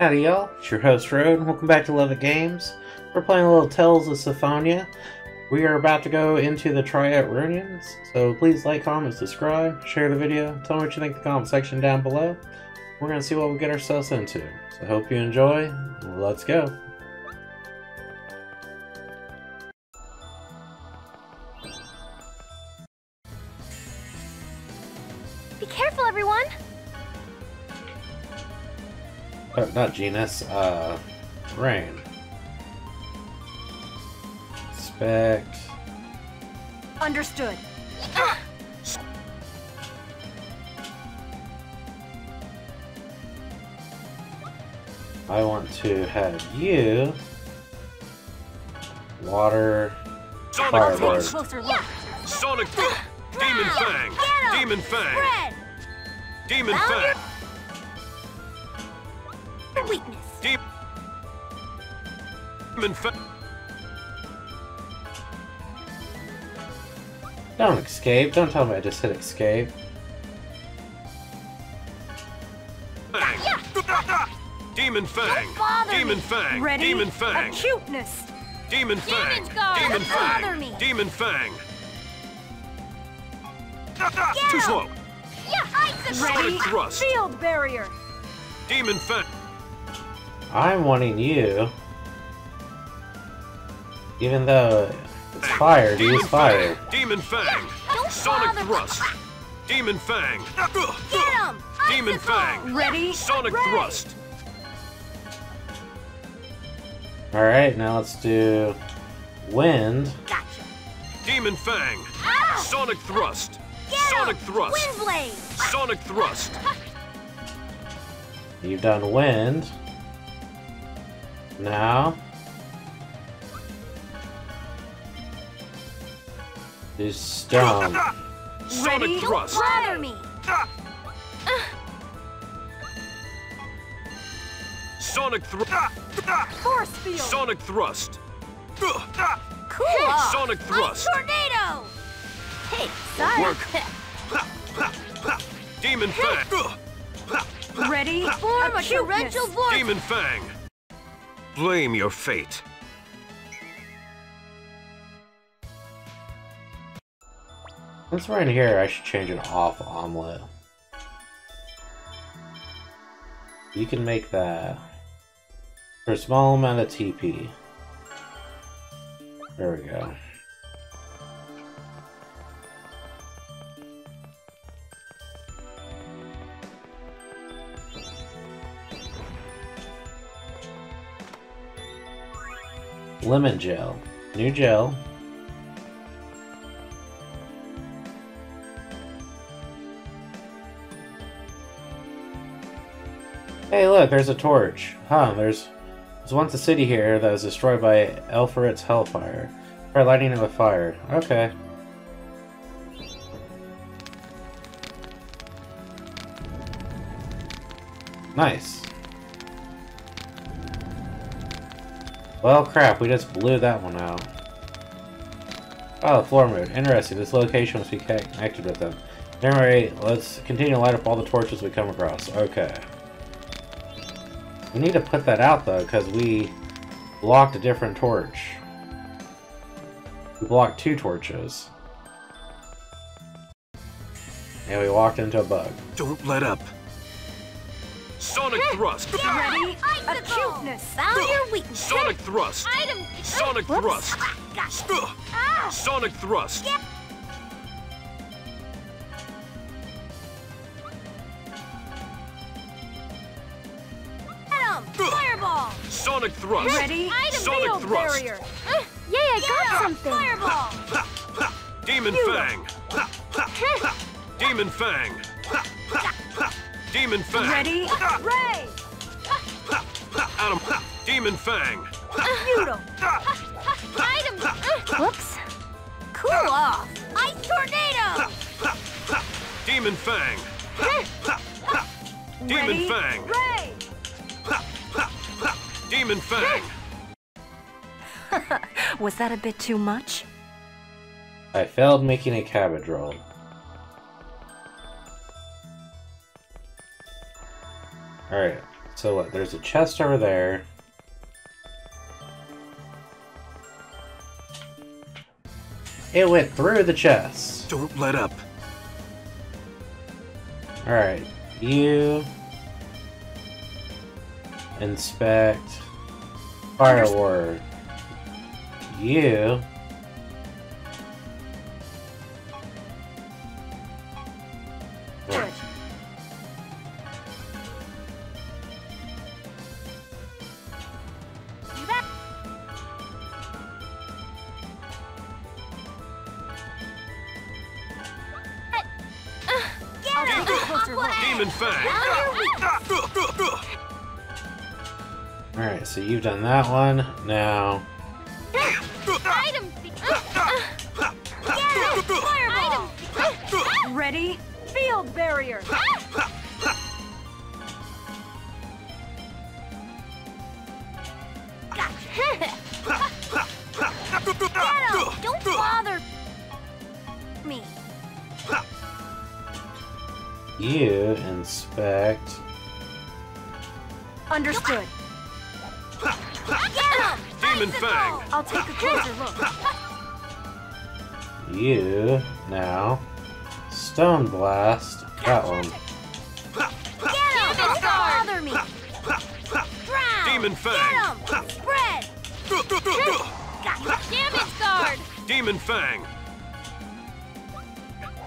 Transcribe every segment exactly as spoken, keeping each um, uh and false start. Howdy y'all, it's your host Road, and welcome back to LovettGamez. We're playing a little Tales of Symphonia. We are about to go into the Triad Ruins, so please like, comment, subscribe, share the video, tell me what you think in the comment section down below. We're going to see what we get ourselves into, so hope you enjoy, let's go. Be careful everyone! Oh, not Genis, uh, Raine. Respect. Understood. Ah! I want to have you water Sonic Thrust. Yeah. Sonic Thrust. Demon Fang. Demon Fang. Red. Demon Fang. Weakness. Deep. Don't escape. Don't tell me I just hit escape. Yeah. Demon Fang. Demon Fang. Ready? Demon Fang. Acuteness. Demon Fang. Demon Fang. Demon Fang. Too slow. Yeah. Sonic Thrust. Field barrier. Demon Fang. I'm wanting you, even though it's fire, to use fire. Demon Fang! Sonic Thrust! Demon Fang! Get him! Demon Fang! Ready? Sonic Thrust! Alright, now let's do wind. Gotcha. Demon Fang! Sonic Thrust! Sonic Thrust! Wind Blade! Sonic Thrust! You've done wind. Now, this stone. Sonic Thrust. Me. Sonic Thrust. Force field. Sonic Thrust. Cool. Sonic Thrust. I'm tornado. Hey, sorry. Work. Demon Fang. Ready? Form a torrential vortex. Demon Fang. Blame your fate. Since we're in here, I should change it off omelet. You can make that for a small amount of T P. There we go. Lemon gel. New gel. Hey look, there's a torch. Huh, there's... There's once a city here that was destroyed by Aifread's hellfire. Try lighting it with fire. Okay. Nice. Well, crap, we just blew that one out. Oh, the floor moved. Interesting, this location must be connected with them. Number eight, let's continue to light up all the torches we come across. Okay. We need to put that out, though, because we blocked a different torch. We blocked two torches. And we walked into a bug. Don't let up. Sonic Thrust! Ready? Acuteness! Found your weakness! Sonic Thrust! Item. Sonic Thrust! Ah. Sonic Thrust! Yeah. Fireball! Sonic Thrust! Ready? Item. Sonic Field Thrust! Barrier. Uh, yeah, I Get got up. Something! Fireball! Demon Fang! Demon Fang! Demon Fang. Ready? Ray. Adam. Demon Fang. Noodle. Item. Whoops. Cool off. Ice tornado. Demon Fang. Demon Ready? Fang. Ray. Demon Fang. Was that a bit too much? I failed making a cabbage roll. Alright, So what, there's a chest over there. It went through the chest. Don't let up. Alright, you inspect fire ward. You right. Demon Fang. All right, so you've done that one now. Ready? Field barrier. Shadow, don't bother me. You inspect. Understood. Demon Fang. I'll take a closer look. You now. Stone blast. That one. Don't bother me. Drown. Demon Fang. Spread. Damage guard. Demon Fang.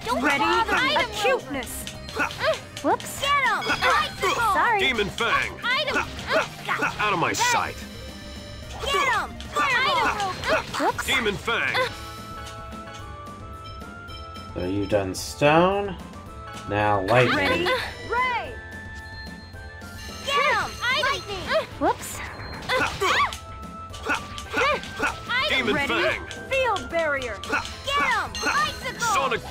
Don't ready for cuteness. Whoops. Get him. Sorry. Demon Fang. Item. Out of my sight. Get him. Whoops. Demon Fang. So you've done stone. Now lightning. Ready? Ray. Get him. Lightning. Whoops. Demon ready? Fang. Field barrier. Get him. Icicle. Sonic.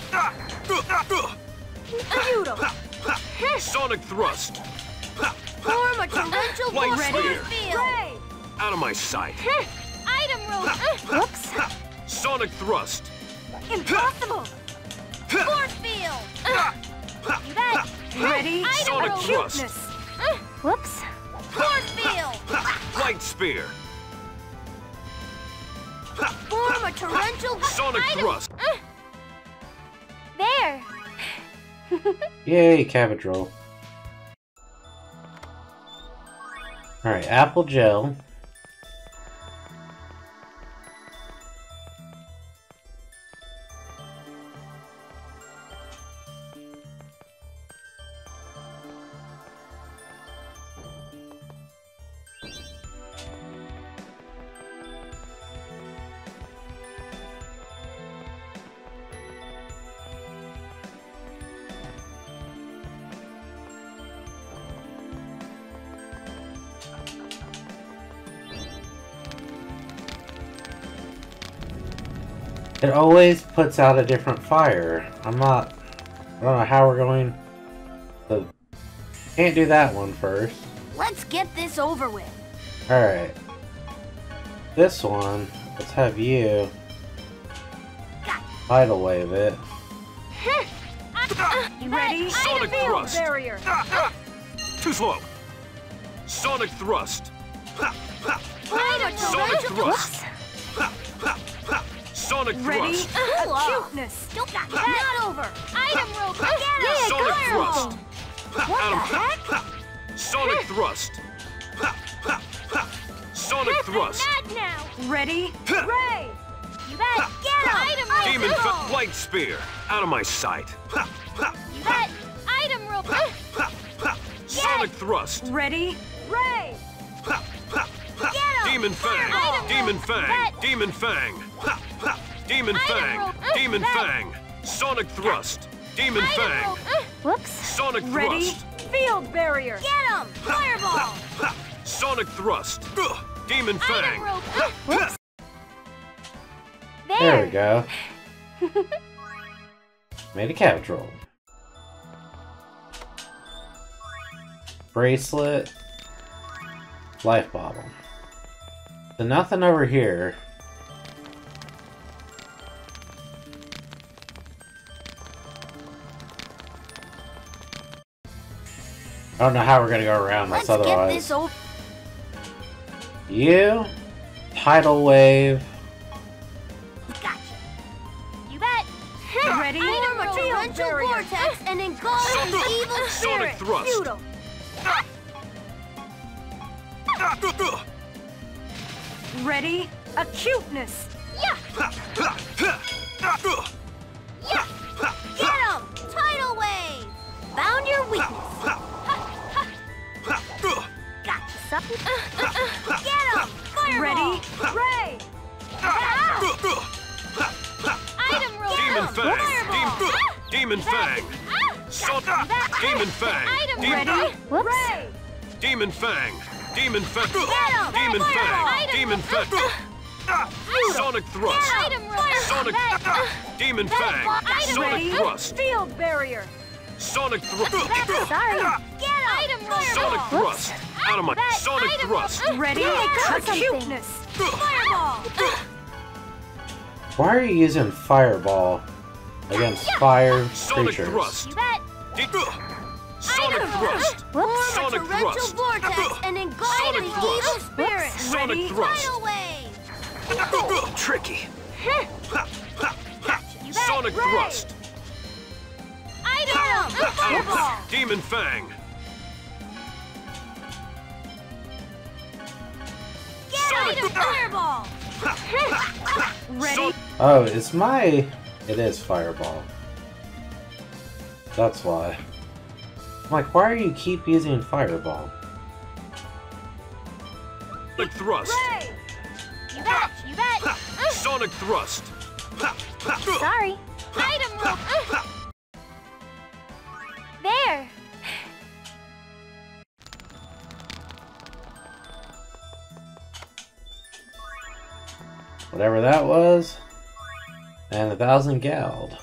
Beautiful. Sonic Thrust. Form a torrential force field. Ray. Out of my sight. Item roll. Whoops. Sonic Thrust. Impossible. Force field. That. Ready? Sonic Thrust. Whoops. Force field. Light spear. Form a torrential Sonic item. Thrust. There. Yay, cabbage roll. Alright, apple gel. It always puts out a different fire. I'm not... I don't know how we're going... So, can't do that one first. Let's get this over with. Alright. This one, let's have you... Tidal wave it. You ready? Sonic Thrust! Too slow! Sonic Thrust! Sonic Thrust! Sonic ready? Thrust! Ready? Uh, cuteness! Don't got that over! Item roll! Get Sonic Thrust! What the heck? Sonic Thrust! Sonic Thrust! Now. Ready? Ray! You bet! Get him! Item roll! Demon Fang! Light spear! Out of my sight! You bet! Item roll! Sonic Thrust! Ready? Ray! Demon Fang! Demon Fang! Demon Fang! Demon Fang! Demon Fang! Sonic Thrust! Demon Fang! Whoops! Sonic Thrust! Field barrier! Get him! Fireball! Sonic Thrust! Demon Fang! Whoops! There we go. Made a cabbage roll. Bracelet. Life bottle. So nothing over here. I don't know how we're gonna go around this otherwise. Let's get this you tidal wave. Gotcha. You bet. Ready? I know a vortex and engulf the evil Sonic Thrust. Noodle. Ready? Acuteness. Yeah. Yeah. Get him! Tidal wave. Bound your weakness. Gotcha, something. Uh, uh, uh. Get him! Fireball! Ready? Ray! Item roll! Demon Fang! Fireball! Demon Fang! Salt! Demon Fang! Item ready! Ray! Demon Fang! Demon Fang! Demon Fang! Demon Fang! Sonic Thrust! Sonic! Demon Fang! Sonic Thrust! Steel barrier! Sonic Thrust! Sorry! Get him! Item Sonic Thrust! Out of my Sonic Thrust! Ready? Cuteness! Fireball! Why are you using Fireball against fire creatures? Thrust! Sonic Thrust! Sonic Thrust! Sonic Thrust! Sonic Thrust! Tricky! Sonic Thrust! Demon Fang! Get him! Fireball! Ready? Oh, it's my... It is Fireball. That's why. I'm like, why do you keep using Fireball? Sonic Thrust! You bet! You bet! Sonic Thrust! Sorry! Item roll! There! Whatever that was. And the thousand galled.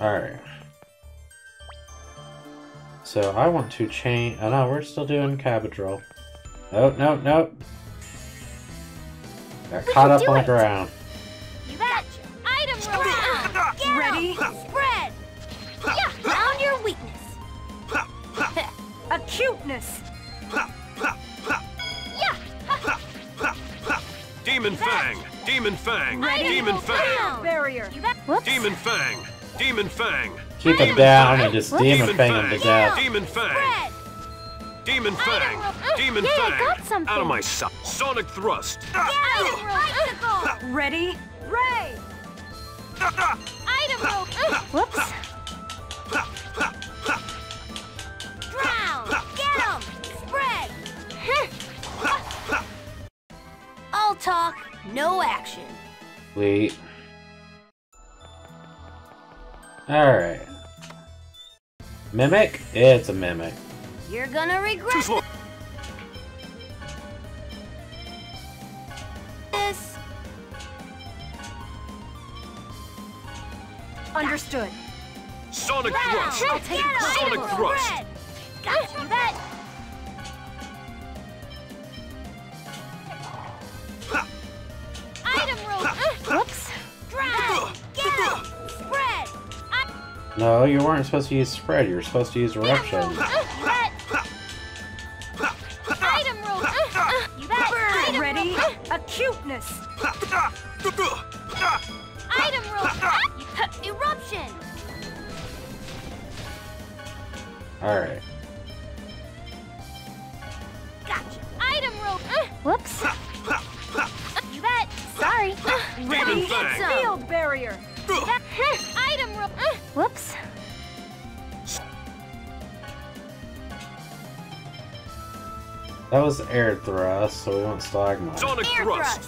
Alright. So I want to change. Oh no, we're still doing cabbage roll. Nope, nope, nope. Got we caught up on it. The ground. You bet! Item roll! Ready? Spread! Yeah, down your weakness. Acuteness. Demon Fang! Demon Fang! Demon Fang! Barrier! Demon Fang! Demon Fang! Keep him down and just Demon Fang him to death. Demon Fang! Demon Fang! Demon Fang! Out of my sight! Sonic Thrust! Ready? Ray! Item roll! Whoops! Drown! Get him! Spread! All talk, no action. Wait. Alright. Mimic? It's a mimic. You're gonna regret this. Understood. Sonic Thrust! Sonic Thrust! Gotcha, you bet! Whoops! Drown! Get out! Spread! I no, you weren't supposed to use spread. You were supposed to use eruption. Item roll! You better ready? Acuteness! Item roll! Eruption! Alright. Gotcha. Item roll! Whoops! You bet! Sorry! Ready? Field barrier! Item roll! Whoops! That was air thrust, so we want stalagmite. Sonic thrust!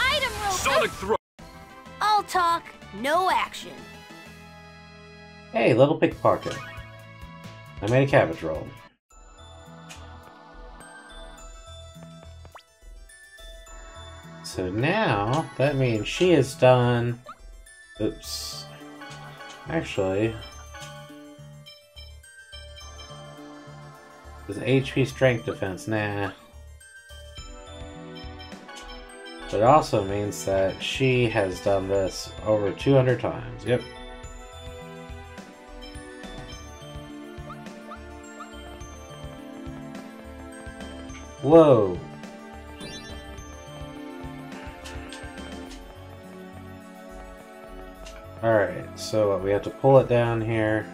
Item roll! Sonic thrust! All talk, no action. Hey, little pickpocket. I made a cabbage roll. So now, that means she is done. Oops. Actually, this H P strength defense, nah. But it also means that she has done this over two hundred times. Yep. Whoa. Alright, so we have to pull it down here.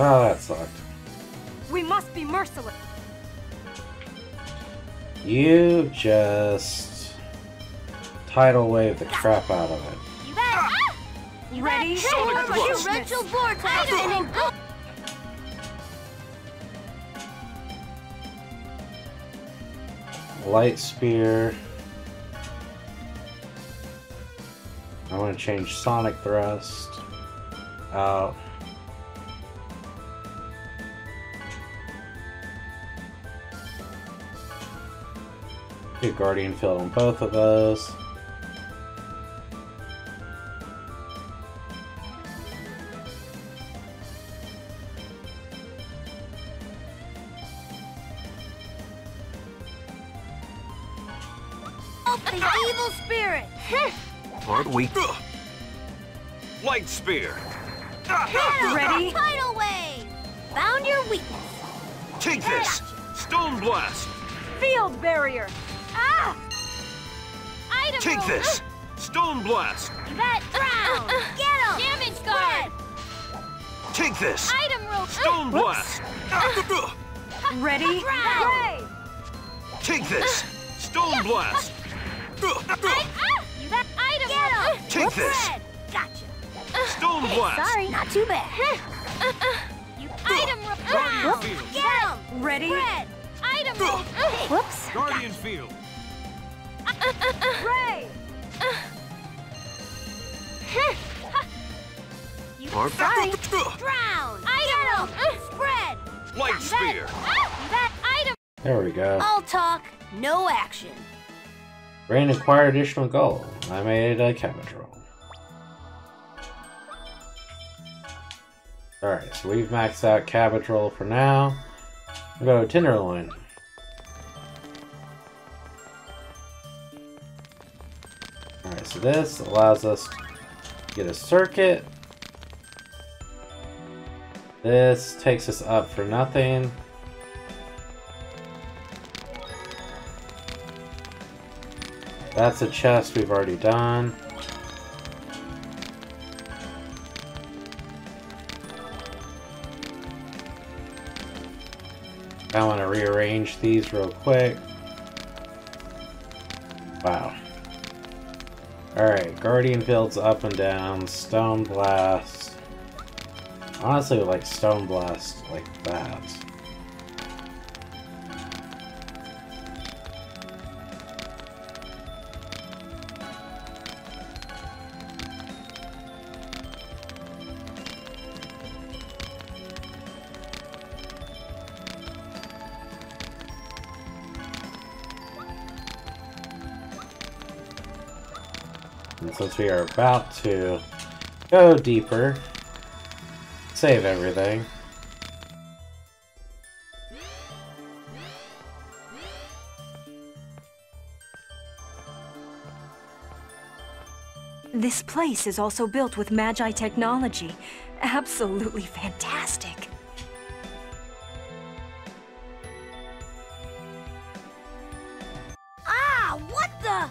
Ah, that sucked. We must be merciless. You just tidal wave the crap out of it. Ah! You ready? Sonic Thrust. Rectal vortex and then go. Light spear. I want to change Sonic Thrust out. Do Guardian Field on both of those. Oh, the evil spirit! Aren't we? Light Spear! Hell, ready? Tidal Wave! Found your weakness! Take this! Stone Blast! Field Barrier! Ah! Item Take roll. this! Stone Blast! That drown! Uh, uh, uh, Get him! Damage guard! Take this! Item roll! Stone uh, Blast! Uh, Ready? Drown! Take this! Stone uh, Blast! Uh, uh, that item Get roll! Him. Take What's this! Red. Gotcha! Uh, Stone hey, Blast! Sorry, not too bad. Uh, uh, you uh, item roll! Uh, Get him! Ready? Red. Item roll! Uh, hey, whoops! Guardian gotcha. Field! Uh, uh, uh. Ray! Uh. You Sorry. Drown! Item! Uh. Spread! Light Spear! That, uh, that item! There we go. All talk, no action. Raine acquired additional gold. I made a cabbage roll. Alright, so we've maxed out cabbage roll for now. We'll go Tenderloin. Alright, so this allows us to get a circuit. This takes us up for nothing. That's a chest we've already done. I want to rearrange these real quick. Wow. Alright, Guardian Field's up and down, Stone Blast. Honestly, like Stone Blast like that. Since we are about to go deeper, save everything. This place is also built with Magi technology. Absolutely fantastic. Ah, what the?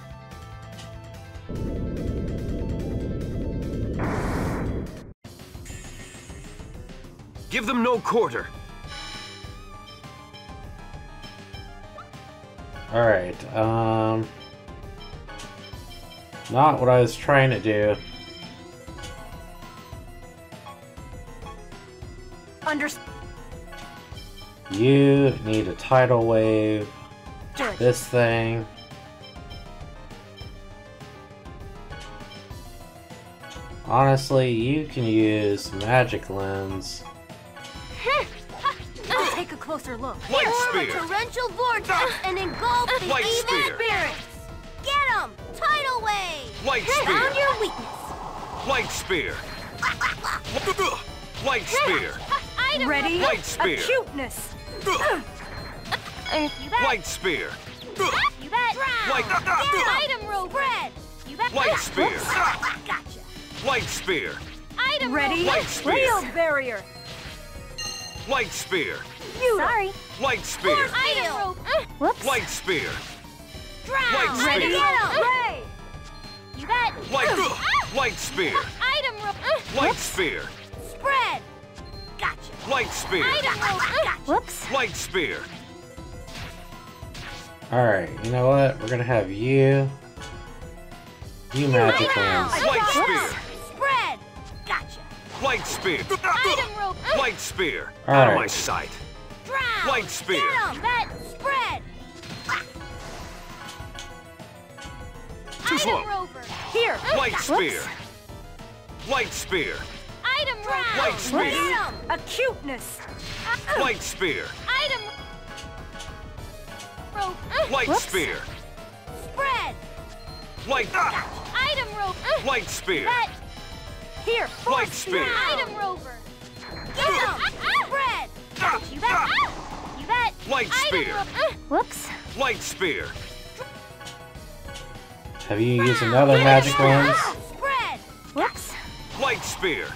Give them no quarter. Alright, um... not what I was trying to do. Under... You need a tidal wave. Dirt. This thing. Honestly, you can use magic lens. Take a closer look. Light spear. Form a torrential vortex ah. and engulf the Light evil spear. spirits. Get them! Tidal wave. Light Hit spear. on your weakness. Light spear. Light spear. Ready? Light spear. Acuteness. Light spear. You bet. Light item roll. Red. You bet. Light spear. Gotcha. Light spear. Item ready. Light spear. Shield barrier. Light spear. Sorry. Light spear. Item roll. Whoops. Light spear. Light spear. Ready. Ray. You bet. Light. Light spear. Item roll. Light spear. Spread. Gotcha. Light spear. Whoops. Light spear. Alright, you know what? We're gonna have you. You magic hands. Light spear. Spread. Gotcha. Light spear. Item rope. Light spear. All right. Out of my sight. Drown. Light spear. That spread. Too slow. Here. Light spear. Light spear. Item round. Light spear. Acuteness. Light spear. Item. Light Whoops. spear. Spread. Light. Gotcha. Item rope. Light spear. That. Here. Light spear. Item rover. Get him. Spread. You bet. You bet. Light spear. Whoops. Light spear. Have you used another magic lens? Spread. Whoops. Light spear.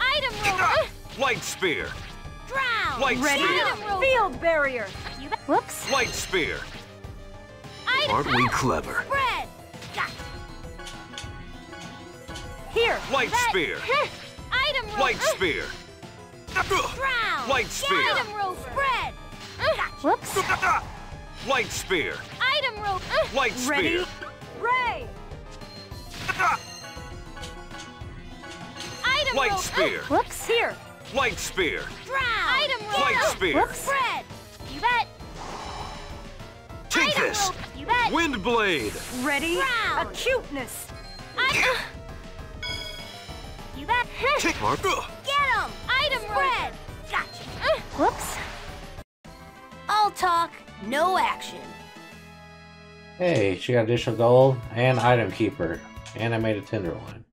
Item rover. Light spear. Drown. Light Ready? spear. Field barrier. Whoops. Light spear. Item Aren't we clever? Spread. Gotcha. Here. Light that. spear. Item roll. Light spear. Drown. Light spear. Yeah. Item roll. Spread. Gotcha. Whoops. Light spear. Item roll. Light spear. Ready. Ray. Item Light roll. spear. Whoops. Here. Light spear. Drown. Item roll. Light spear. Whoops. Spread. You bet. Take Item this. Roll. You bet. Wind blade. Ready. Drown. Acuteness. Item. You bet. Get him! Item red! Gotcha! Uh, whoops. All talk, no action. Hey, she got additional gold and item keeper. And I made a tenderloin.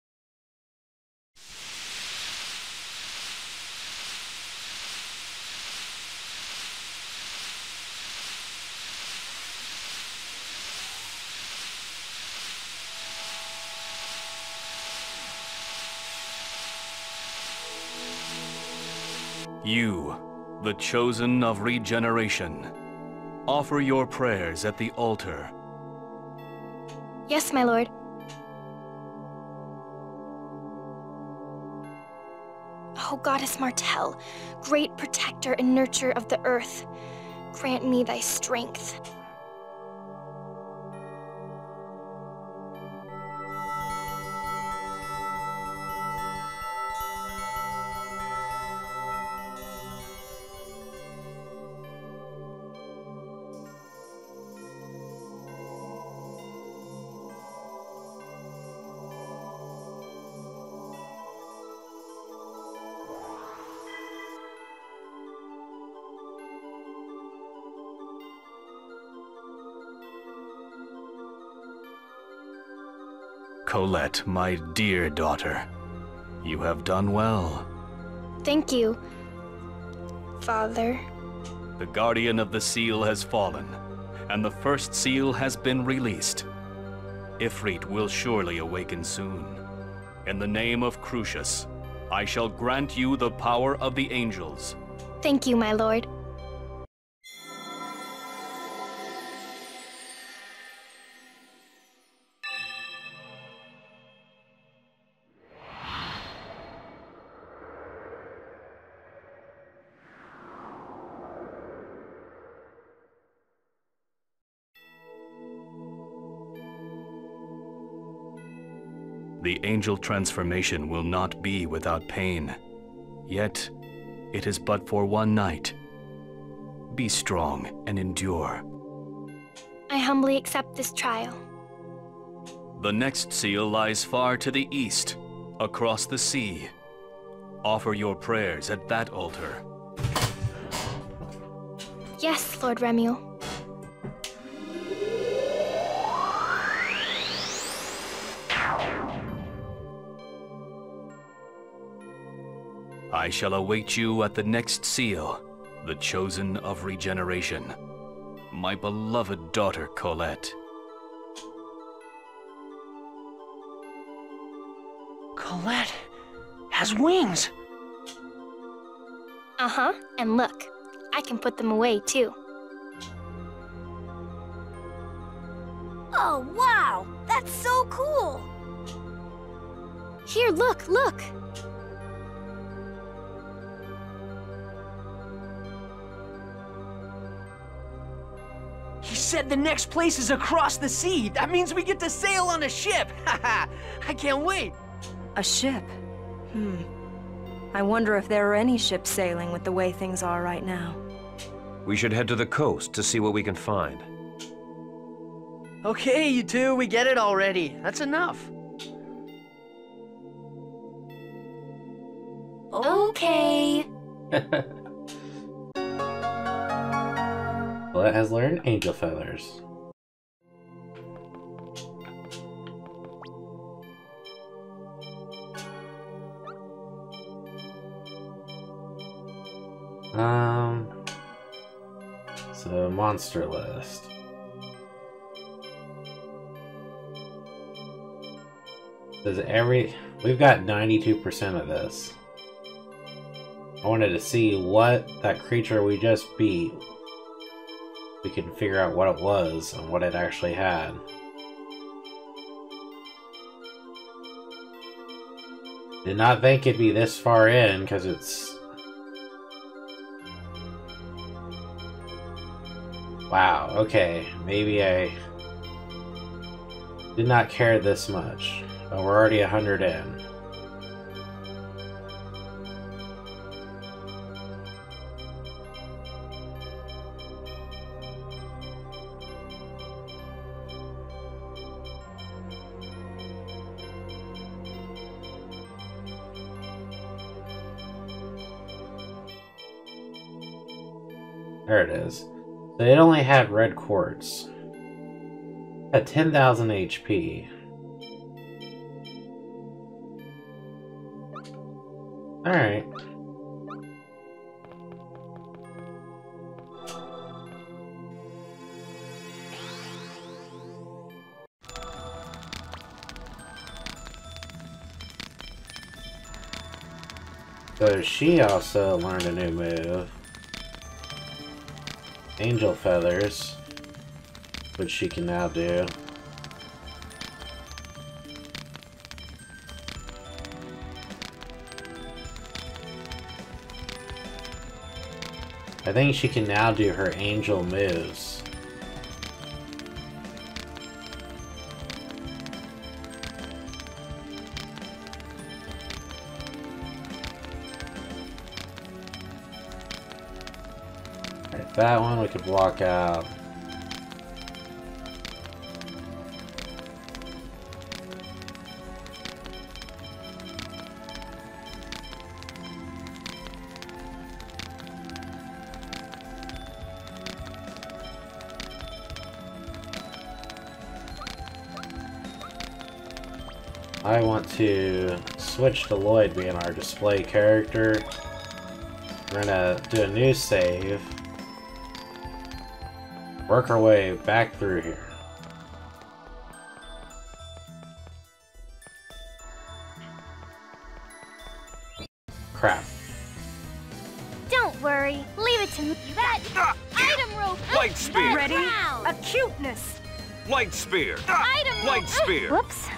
You, the chosen of regeneration, offer your prayers at the altar. Yes, my lord. O goddess Martel, great protector and nurturer of the earth, grant me thy strength. Colette, my dear daughter, you have done well. Thank you, Father. The Guardian of the Seal has fallen, and the first seal has been released. Aifread will surely awaken soon. In the name of Cruxis, I shall grant you the power of the angels. Thank you, my lord. The angel transformation will not be without pain, yet it is but for one night. Be strong and endure. I humbly accept this trial. The next seal lies far to the east, across the sea. Offer your prayers at that altar. Yes, Lord Remiel. I shall await you at the next seal, the Chosen of Regeneration. My beloved daughter, Colette. Colette has wings! Uh-huh, and look, I can put them away, too. Oh, wow! That's so cool! Here, look, look! He said the next place is across the sea! That means we get to sail on a ship! Haha! I can't wait! A ship? Hmm. I wonder if there are any ships sailing with the way things are right now. We should head to the coast to see what we can find. Okay, you two, we get it already. That's enough. Okay. Colette has learned angel feathers. Um, so monster list. Does every, we've got ninety-two percent of this. I wanted to see what that creature we just beat, we can figure out what it was and what it actually had. Did not think it'd be this far in because it's, wow, okay, maybe I did not care this much. Oh, we're already a hundred in. There it is. They only had red quartz. At ten thousand H P. Alright. So she also learned a new move. Angel feathers, which she can now do. I think she can now do her angel moves. That one we could block out. I want to switch to Lloyd being our display character. We're gonna do a new save. Work our way back through here. Crap. Don't worry. Leave it to me. That uh, item rope. Light spear. Ready? Acuteness. Light spear. Uh, item light rope. Spear. Uh, whoops.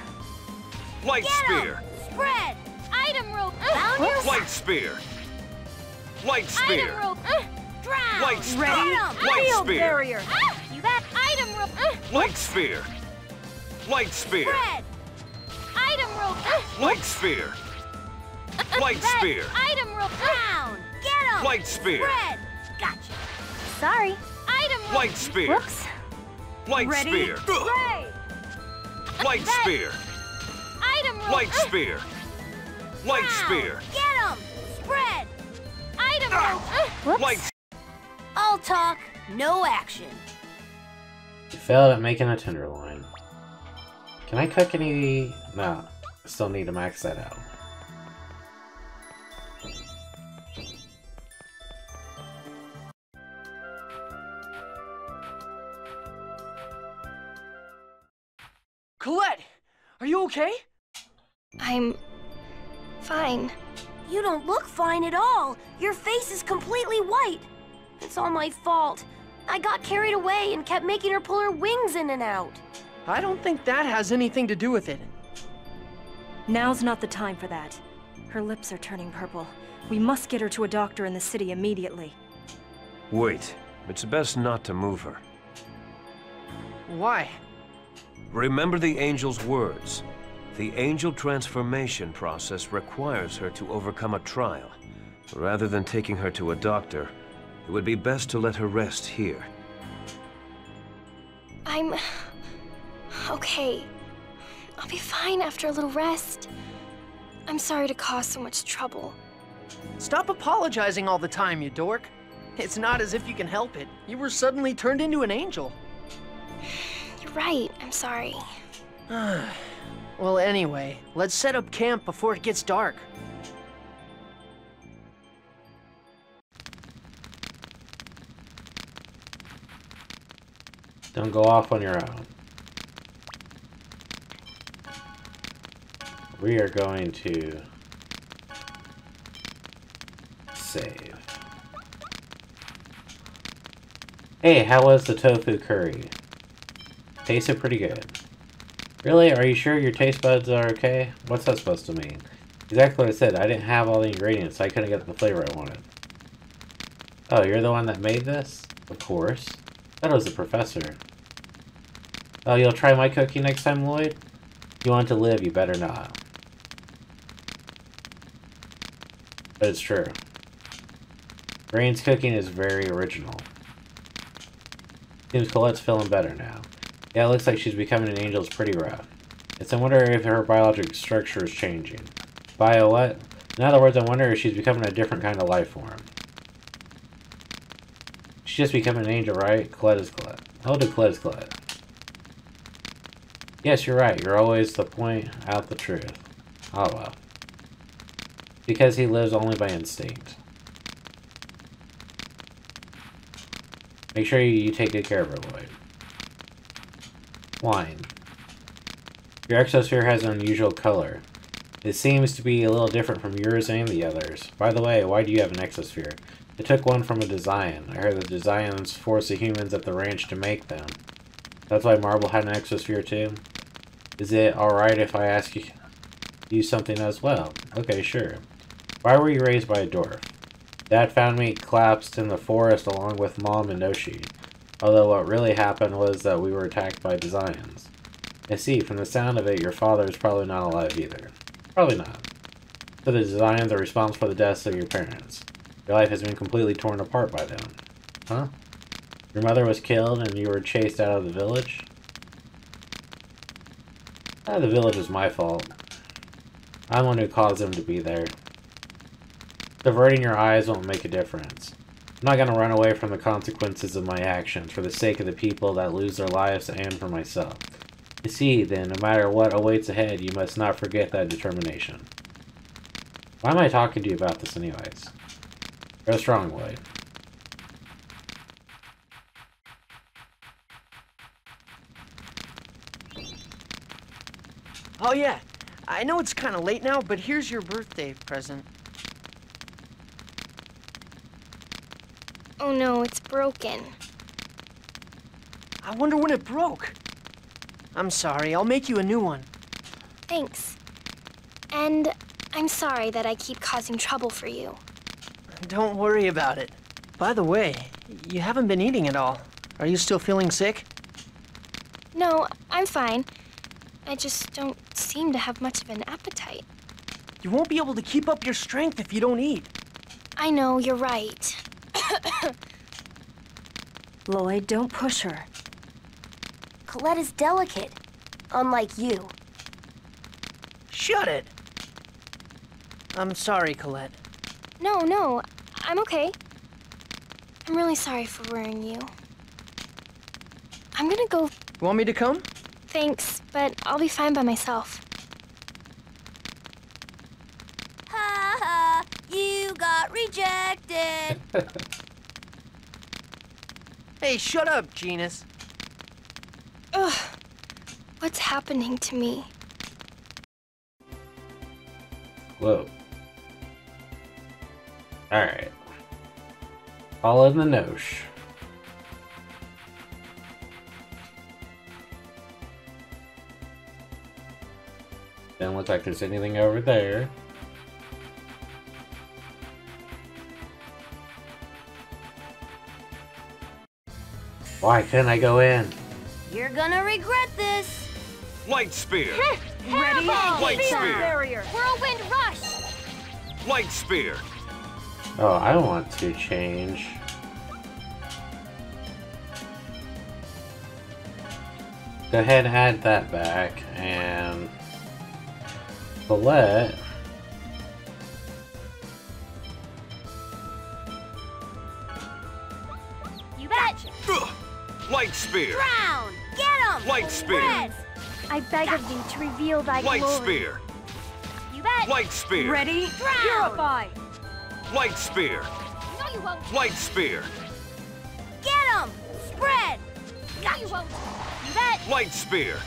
Light Get spear. Em. Spread. Item rope. Uh, light spear. Light spear. Item rope. Uh, Drown. Light spear. Light spear. You got item rope. Uh, Light spear. Light spear. Spread. Item rope. Uh, Light spear. Uh, Light uh, spear. Item rope. Down. Get him. Light spear. Spread. Gotcha. Sorry. Item rope. Light spear. Whoops. Light Ready? Spear. Ray. Light uh, spear. Item rope. Light uh, spear. Down. Light spear. Get him. Spread. Item uh, rope. Uh, Whoops. Light All talk, no action. She failed at making a tenderloin. Can I cook any? No, I still need to max that out. Colette, are you okay? I'm fine. You don't look fine at all. Your face is completely white. It's all my fault. I got carried away and kept making her pull her wings in and out. I don't think that has anything to do with it. Now's not the time for that. Her lips are turning purple. We must get her to a doctor in the city immediately. Wait. It's best not to move her. Why? Remember the angel's words. The angel transformation process requires her to overcome a trial. Rather than taking her to a doctor, it would be best to let her rest here. I'm... okay. I'll be fine after a little rest. I'm sorry to cause so much trouble. Stop apologizing all the time, you dork. It's not as if you can help it. You were suddenly turned into an angel. You're right. I'm sorry. Well, anyway, let's set up camp before it gets dark. Don't go off on your own. We are going to save. Hey, how was the tofu curry? Tasted pretty good. Really? Are you sure your taste buds are okay? What's that supposed to mean? Exactly what I said. I didn't have all the ingredients. So I couldn't get the flavor I wanted. Oh, you're the one that made this? Of course. I thought it was the professor. Oh, you'll try my cooking next time, Lloyd? If you want to live, you better not. But it's true. Raine's cooking is very original. Seems Colette's feeling better now. Yeah, it looks like she's becoming an angel is pretty rough. It's I wonder if her biologic structure is changing. Bio what? In other words, I wonder if she's becoming a different kind of life form. She's just becoming an angel, right? Colette is Colette. I'll do Colette is Colette. Yes, you're right. You're always the point out the truth. Oh well. Because he lives only by instinct. Make sure you take good care of her, Lloyd. Wine. Your exosphere has an unusual color. It seems to be a little different from yours and the others. By the way, why do you have an exosphere? It took one from a Desian. I heard the Desians forced the humans at the ranch to make them. That's why Marble had an exosphere too? Is it alright if I ask you to use something as well? Okay, sure. Why were you raised by a dwarf? Dad found me collapsed in the forest along with Mom and Noshi. Although what really happened was that we were attacked by Desians. I see, from the sound of it, your father is probably not alive either. Probably not. So the Desians are responsible for the deaths of your parents. Your life has been completely torn apart by them. Huh? Your mother was killed and you were chased out of the village? Ah, the village is my fault. I'm the one who caused them to be there. Diverting your eyes won't make a difference. I'm not going to run away from the consequences of my actions for the sake of the people that lose their lives and for myself. You see, then, no matter what awaits ahead, you must not forget that determination. Why am I talking to you about this anyways? Go strong, Lloyd. Oh yeah, I know it's kind of late now, but here's your birthday present. Oh no, it's broken. I wonder when it broke. I'm sorry, I'll make you a new one. Thanks. And I'm sorry that I keep causing trouble for you. Don't worry about it. By the way, you haven't been eating at all. Are you still feeling sick? No, I'm fine. I just don't seem to have much of an appetite. You won't be able to keep up your strength if you don't eat. I know, you're right. Lloyd, don't push her. Colette is delicate, unlike you. Shut it! I'm sorry, Colette. No, no, I'm okay. I'm really sorry for worrying you. I'm gonna go... You want me to come? Thanks, but I'll be fine by myself. Ha ha! You got rejected! Hey, shut up, Genis. Ugh. What's happening to me? Whoa. Alright. Follow the nosh. Doesn't look like there's anything over there. Why can't I go in? You're gonna regret this. Light spear. Ready? Light spear. Whirlwind rush. Light spear. Oh, I want to change. Go ahead and add that back, and Colette. You betcha. Light spear. Drown. Get him. Light spear. Red. I beg of thee to reveal thy glory. Light spear. You bet. Light spear. Ready? Drown. Purify. Light spear! No, you won't! Light spear! Get him! Spread! No, you won't! You bet! Light spear!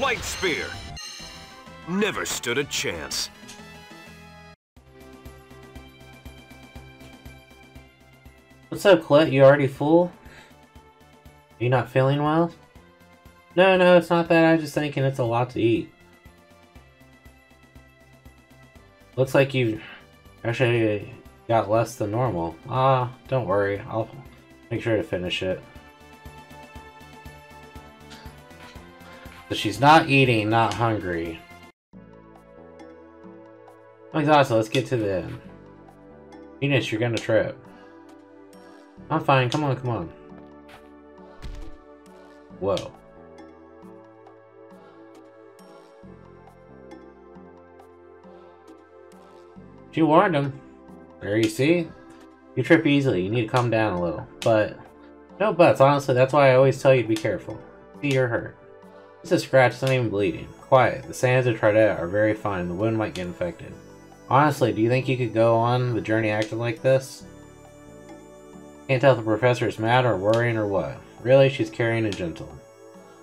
Light spear! Never stood a chance. What's up, Colette? You already full? Are you not feeling well? No, no, it's not that. I was just thinking it's a lot to eat. Looks like you've... Actually, got less than normal. Ah, don't worry. I'll make sure to finish it. But she's not eating, not hungry. I'm exhausted. Let's get to the end. Genis, you're gonna trip. I'm fine. Come on, come on. Whoa. She warned him. There you see. You trip easily. You need to calm down a little. But, no buts. Honestly, that's why I always tell you to be careful. See, you're hurt. It's a scratch. It's not even bleeding. Quiet. The sands of Triad are very fine. The wound might get infected. Honestly, do you think you could go on the journey acting like this? Can't tell if the professor is mad or worrying or what. Really, she's caring and gentle.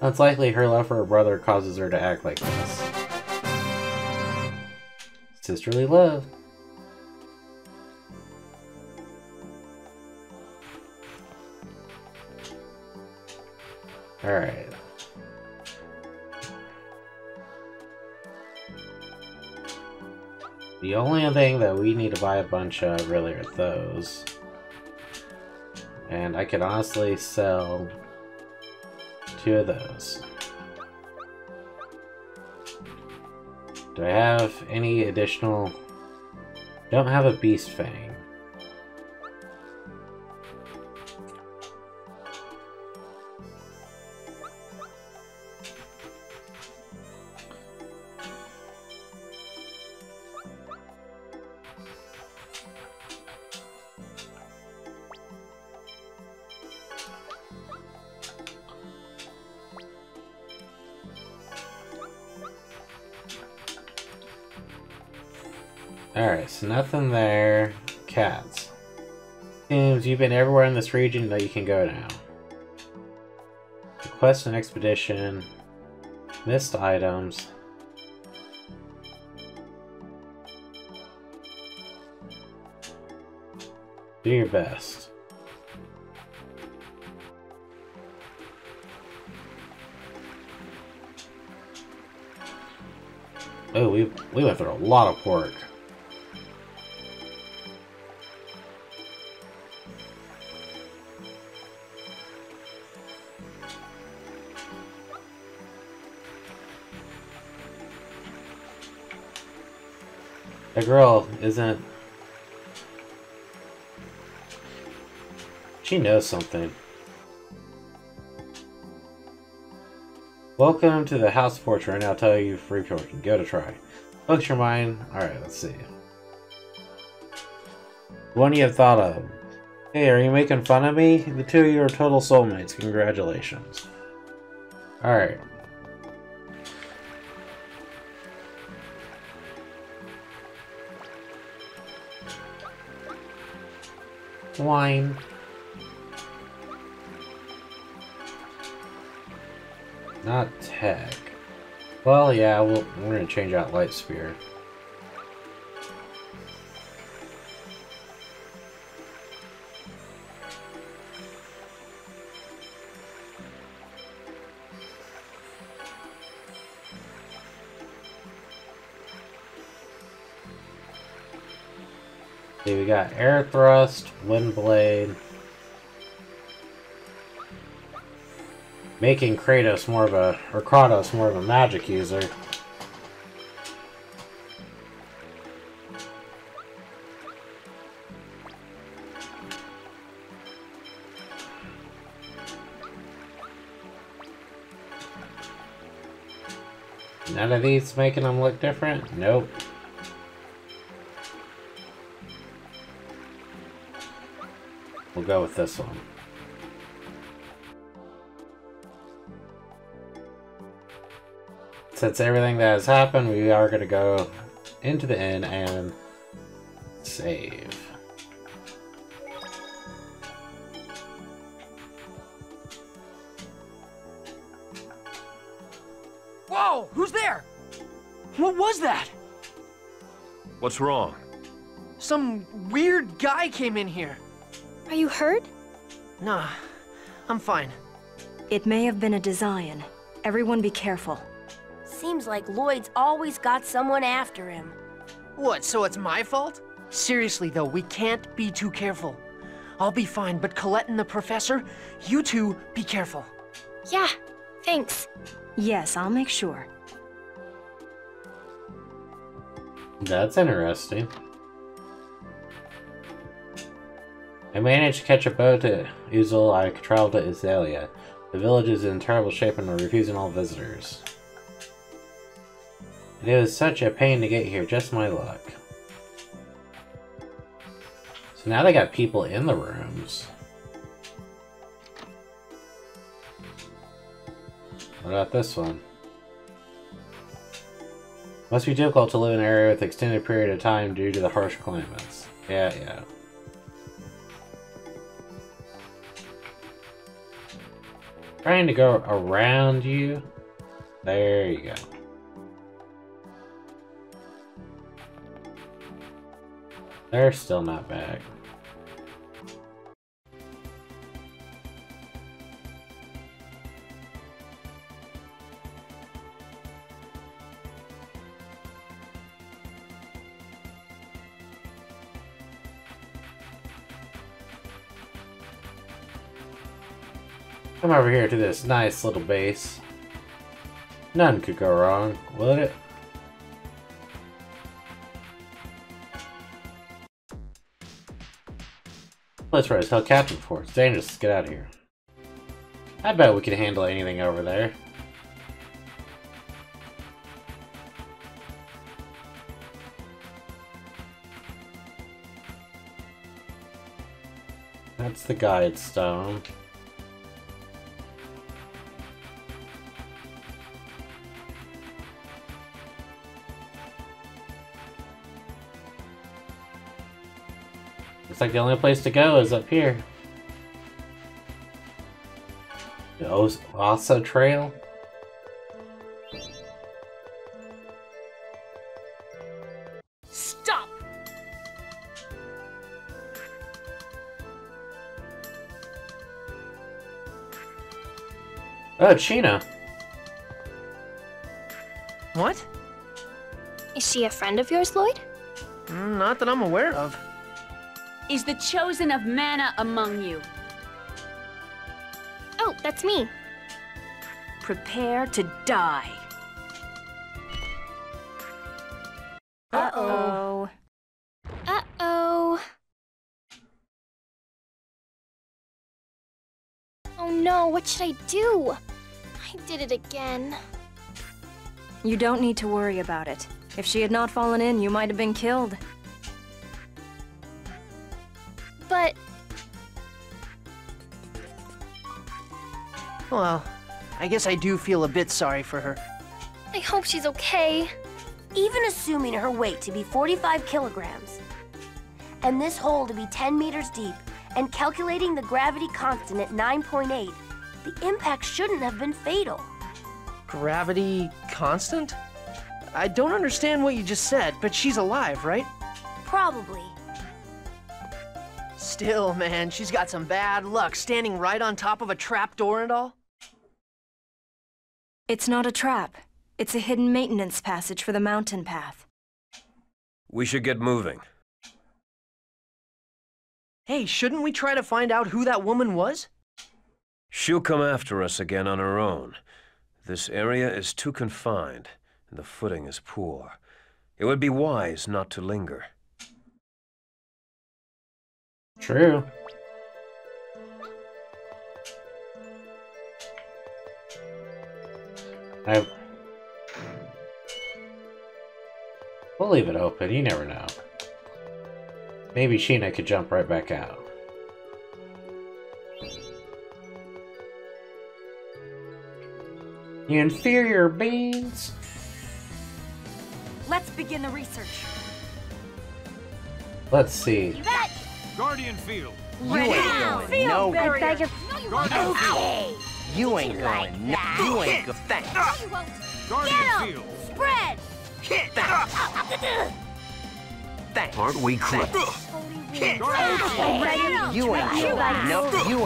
It's likely her love for her brother causes her to act like this. Sisterly love. Alright. The only thing that we need to buy a bunch of really are those. And I could honestly sell two of those. Do I have any additional... Don't have a beast fang. Alright, so nothing there. Cats. Seems you've been everywhere in this region that you can go now. Request an expedition. Missed items. Do your best. Oh, we, we went through a lot of pork. The girl isn't... She knows something. Welcome to the House of Fortune, and I'll tell you free fortune. Go to try. Focus your mind. Alright, let's see. One you have thought of. Hey, are you making fun of me? The two of you are total soulmates. Congratulations. Alright. Wine. Not tech. Well, yeah, we'll, we're gonna change out Light Spear. See, we got Air Thrust, Wind Blade. Making Kratos more of a, or Kratos more of a magic user. None of these making them look different? Nope. We'll go with this one. Since everything that has happened, we are going to go into the inn and save. Whoa! Who's there? What was that? What's wrong? Some weird guy came in here. Are you hurt? Nah, I'm fine. It may have been a Desian. Everyone be careful. Seems like Lloyd's always got someone after him. What, so it's my fault? Seriously though, we can't be too careful. I'll be fine, but Colette and the Professor, you two, be careful. Yeah, thanks. Yes, I'll make sure. That's interesting. I managed to catch a boat to Azul. I traveled to Iselia. The village is in terrible shape and are refusing all visitors. It was such a pain to get here, just my luck. So now they got people in the rooms. What about this one? Must be difficult to live in an area with an extended period of time due to the harsh climates. Yeah, yeah. Trying to go around you. There you go. They're still not back. Come over here to this nice little base. None could go wrong, would it? Let's raise hell captain for it. It's dangerous. Let's get out of here. I bet we can handle anything over there. That's the guide stone. Looks like the only place to go is up here. The Osa Trail? Stop! Oh, Sheena. What? Is she a friend of yours, Lloyd? Not that I'm aware of. Is the chosen of mana among you? Oh, that's me. Prepare to die. Uh-oh. Uh-oh. Oh no, what should I do? I did it again. You don't need to worry about it. If she had not fallen in, you might have been killed. But Well, I guess I do feel a bit sorry for her. I hope she's okay. Even assuming her weight to be forty-five kilograms, and this hole to be ten meters deep, and calculating the gravity constant at nine point eight, the impact shouldn't have been fatal. Gravity constant? I don't understand what you just said, but she's alive, right? Probably. Still, man, she's got some bad luck standing right on top of a trapdoor and all. It's not a trap. It's a hidden maintenance passage for the mountain path. We should get moving. Hey, shouldn't we try to find out who that woman was? She'll come after us again on her own. This area is too confined, and the footing is poor. It would be wise not to linger. True. I... We'll leave it open, you never know. Maybe Sheena could jump right back out. You inferior beings! Let's begin the research. Let's see. Guardian Field. You ain't going nowhere. I beg your pardon. You ain't going nowhere. You ain't going nowhere. Guardian Field. Spread. Hit. Aren't we close? You ain't going nowhere. You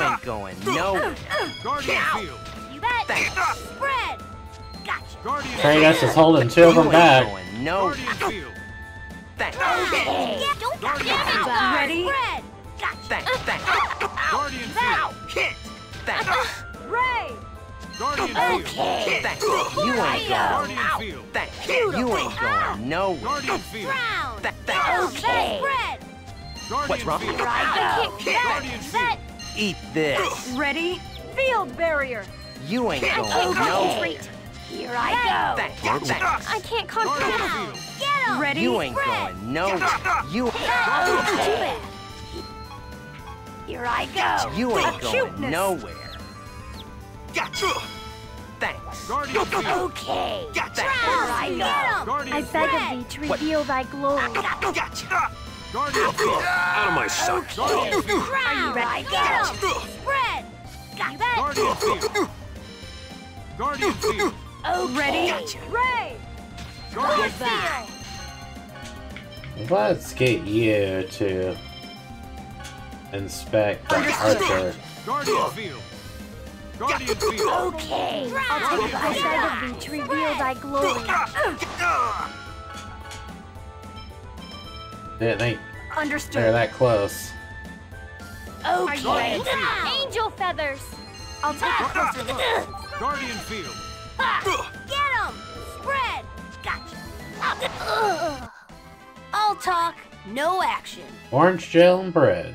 ain't going nowhere. Guardian Field. Spread. Gotcha. Kratos is holding two of them back. Guardian Field. Thanks. Don't get it. Ready? Red. Thanks. Thanks. Guardian Field. Hit. Thanks. Ray. Guardian Field. Thanks. You ain't going. Guardian Thanks. You ain't going nowhere. Guardian Field. Thanks. Okay. Red. What's wrong? Guardian Field. Eat this. Ready? Field barrier. You ain't going nowhere. Here I go. I can't concentrate. Get him. Ready? You ain't going nowhere. You ain't going. Here I go. You ain't going nowhere. Gotcha. Thanks. Okay. Gotcha. Here I go. I beg of thee to reveal thy glory. Gotcha. Out of my sight. Here I go. Spread. Gotcha. Guardian Field. Oh, ready? Gotcha. Ray! Guardian Field! Let's get you to inspect the archer. Guardian Field! Guardian Field! Okay! I'll take thy side of thee to reveal thy glory. Didn't think Understood. They're that close. Okay! Angel feathers! I'll take a closer look. Guardian Field! Ha! Get him! Spread! Gotcha! All talk, no action. Orange gel and bread.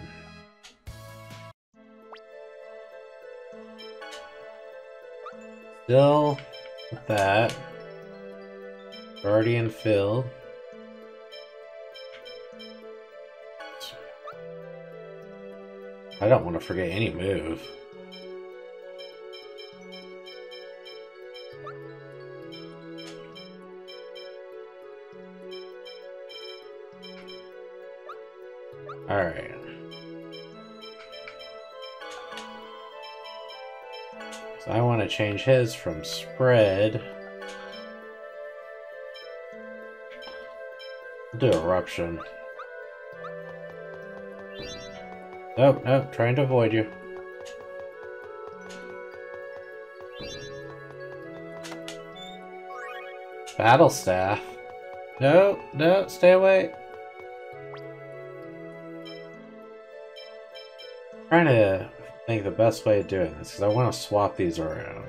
Still with that. Guardian Field. I don't want to forget any move. All right. So I want to change his from spread. I'll do eruption. Nope, nope, trying to avoid you. Battle staff. No, no, stay away. I'm trying to think the best way of doing this because I want to swap these around.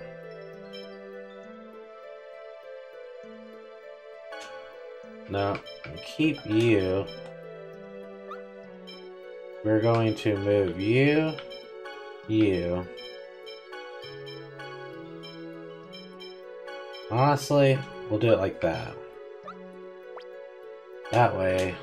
No, keep you. We're going to move you, you. Honestly, we'll do it like that. That way.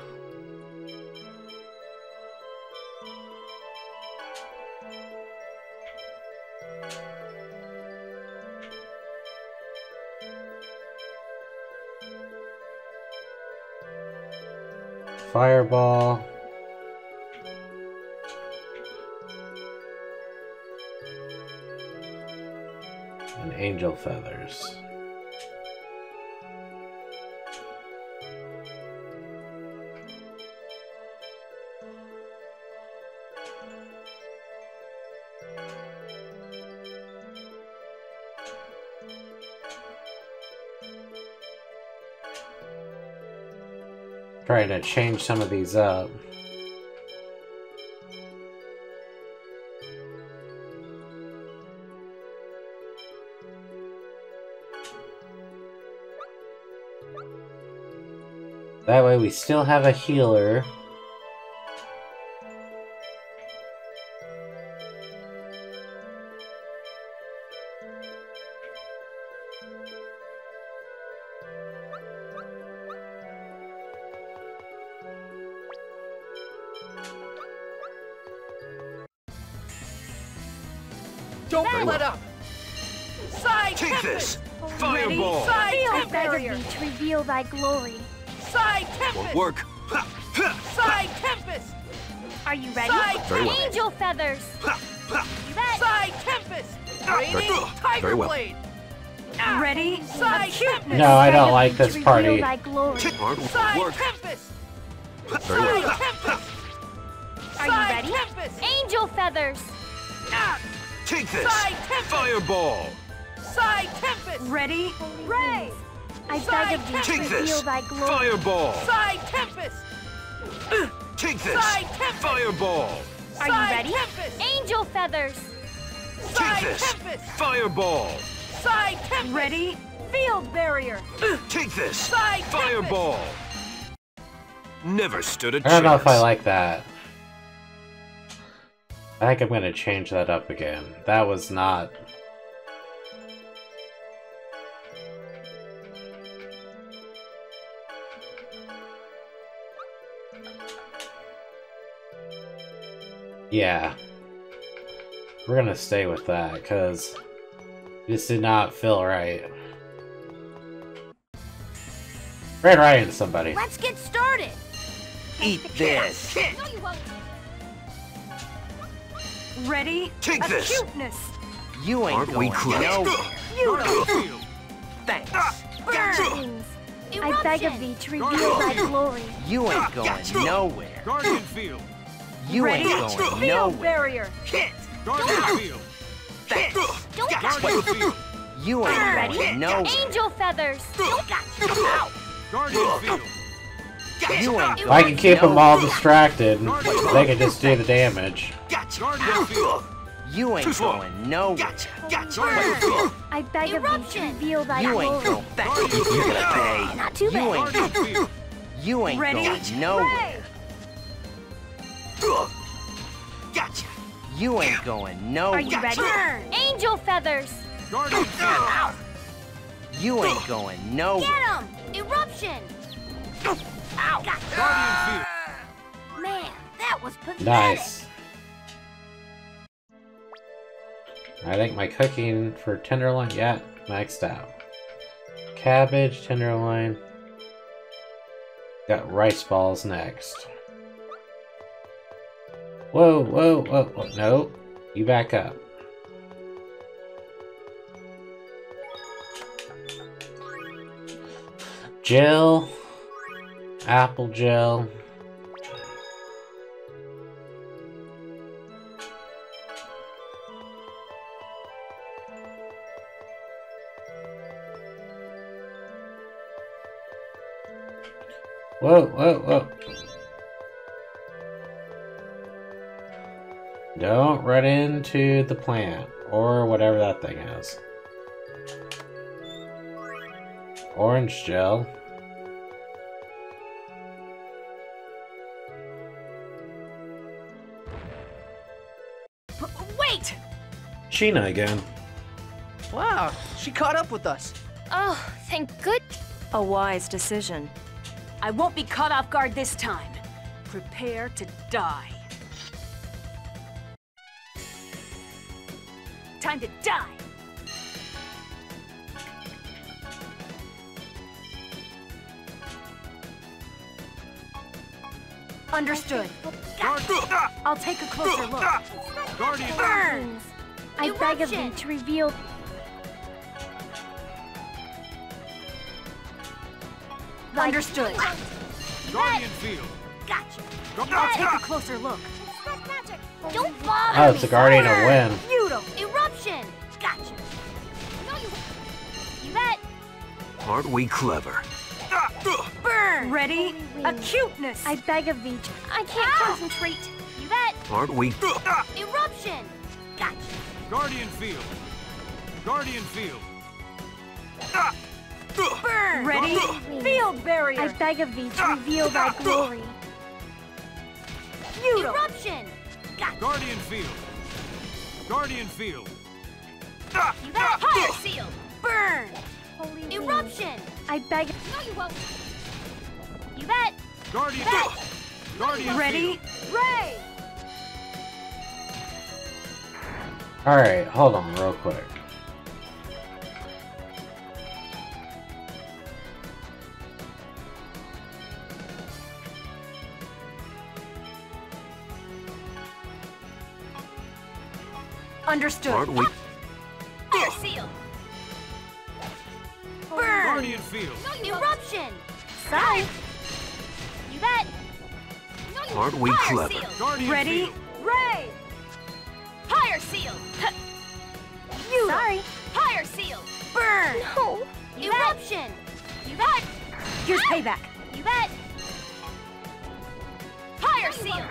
Fireball. And Angel Feathers. Try to change some of these up. That way we still have a healer. Thy glory. Side Tempest! Won't work. Side Tempest! Are you ready? Side Very Angel well. Feathers! Side Tempest! Raining Tiger well. Blade! Ready? Side Tempest! No, I don't like this party. Side Tempest! Very Side well. Tempest! Are you ready? Tempest. Angel Feathers! Take this! Side Tempest. Fireball! Side Tempest! Ready? Ray! I beg of you to reveal thy glory. Fireball! Side Tempest! Take this! Side Tempest! Fireball! Are you ready? Tempest. Angel Feathers! Side Take this! Tempest. Fireball! Side Tempest! Ready? Field Barrier! Take this! Side Fireball! Never stood a chance. I don't know if I like that. I think I'm gonna change that up again. That was not... Yeah, we're gonna stay with that because this did not feel right. Ran right into somebody. Let's get started. Eat this. No, you won't. Ready? Take this. Cuteness. You ain't going nowhere. You don't. Thanks. Burns. I beg of thee to reveal thy glory. You ain't going nowhere. Guardian Field. You Ready? Ain't going field barrier. Hit. Guardian Field. Hit. Don't got you. You ain't Ready? Going nowhere. Angel feathers. Don't got you. Ow. Guardian Field. You ain't going I can keep nowhere. Them all distracted. Guardian they can just do the damage. Got you. You ain't going nowhere. Got you. Got you. I beg Eruption. Of thee to reveal thy glory. You ain't going back. Not too bad. You ain't. You ain't Ready? Going nowhere. Gotcha. You ain't going nowhere. Are you ready? Burn. Angel feathers. You ain't going nowhere. Get 'em! Eruption. Ow. Gotcha. Man, that was pathetic. Nice. I think my cooking for tenderloin, yeah, maxed out. Cabbage, tenderloin. Got rice balls next. Whoa, whoa, whoa, whoa, no. You back up. Gel. Apple gel. Whoa, whoa, whoa. Don't run into the plant, or whatever that thing is. Orange gel. Wait! Sheena again. Wow, she caught up with us. Oh, thank good. A wise decision. I won't be caught off guard this time. Prepare to die. Time to die. Understood. I'll take a closer look. Guardian Burns! I beg of you to reveal... Understood. Guardian Field! Gotcha. I'll take a closer look. Don't bother me! Oh, it's the Guardian of Wind. Beautiful. Eruption! Gotcha. No, you... Yvette! Aren't we clever? Burn! Ready? Acuteness! I beg of thee. I can't Ow. concentrate. Yvette! Aren't we... Eruption! Gotcha. Guardian Field. Guardian Field. Burn! Ready? Field barrier! I beg of thee to reveal thy glory. Beautiful. Eruption! Gotcha. Guardian Field. Guardian Field. Yvette! Fire Seal! Burn! Holy Eruption! Wind. I beg. No, you won't. You bet. Guardian. Bet. Guardian. Ready? Ray. All right, hold on, real quick. Understood. Aren't we? Fire Seal. Burn! Guardian Field! No, eruption! Sorry! You bet! No, you Aren't we clever? Ready? Field. Ray! Fire Seal! You! Sorry! Fire Seal! Burn! No! You eruption! Bet. You bet! Here's payback! You bet! Fire Seal!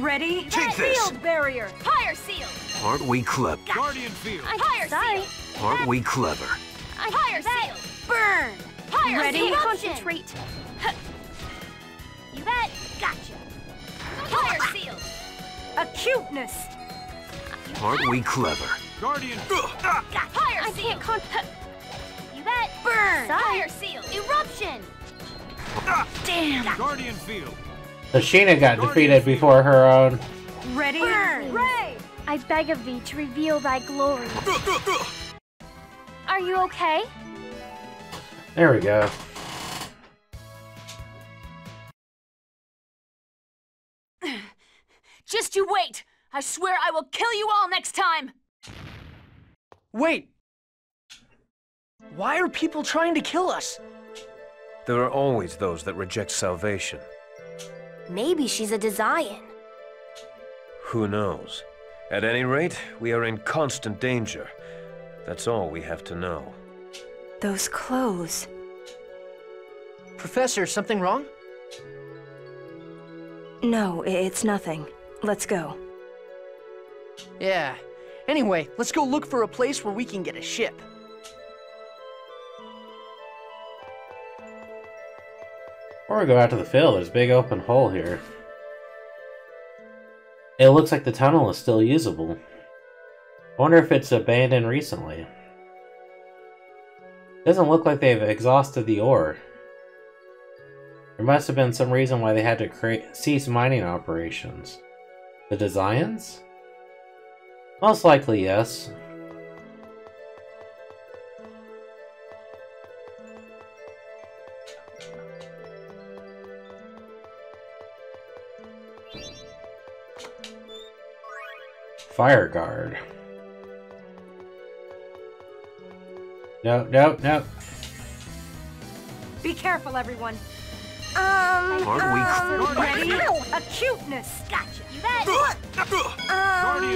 Ready? Take this! Field barrier! Fire Seal! Aren't we clever? Guardian Field! Fire Sorry. Seal! Aren't we clever? I fire seal! Burn! Fire Ready? Seal! Concentrate! You bet! Gotcha! Fire seal! Acuteness! Aren't we clever? Guardian! Gotcha! Fire I seal! Can't con you bet! Burn! Fire seal! Eruption! Damn! Guardian field! So Sheena got Guardian defeated field. Before her own. Ready? Burn! Ray! I beg of thee to reveal thy glory. Are you okay? There we go. Just you wait! I swear I will kill you all next time! Wait! Why are people trying to kill us? There are always those that reject salvation. Maybe she's a Desian. Who knows? At any rate, we are in constant danger. That's all we have to know. Those clothes. Professor, something wrong? No, it's nothing. Let's go. Yeah. Anyway, let's go look for a place where we can get a ship. Or we go out to the field. There's a big open hole here. It looks like the tunnel is still usable. I wonder if it's abandoned recently. Doesn't look like they've exhausted the ore. There must have been some reason why they had to create, cease mining operations. The Desians? Most likely, yes. Fire guard. No, no, no. Be careful, everyone. Um, Aren't um, we ready? Acuteness. Gotcha. You bet. Um,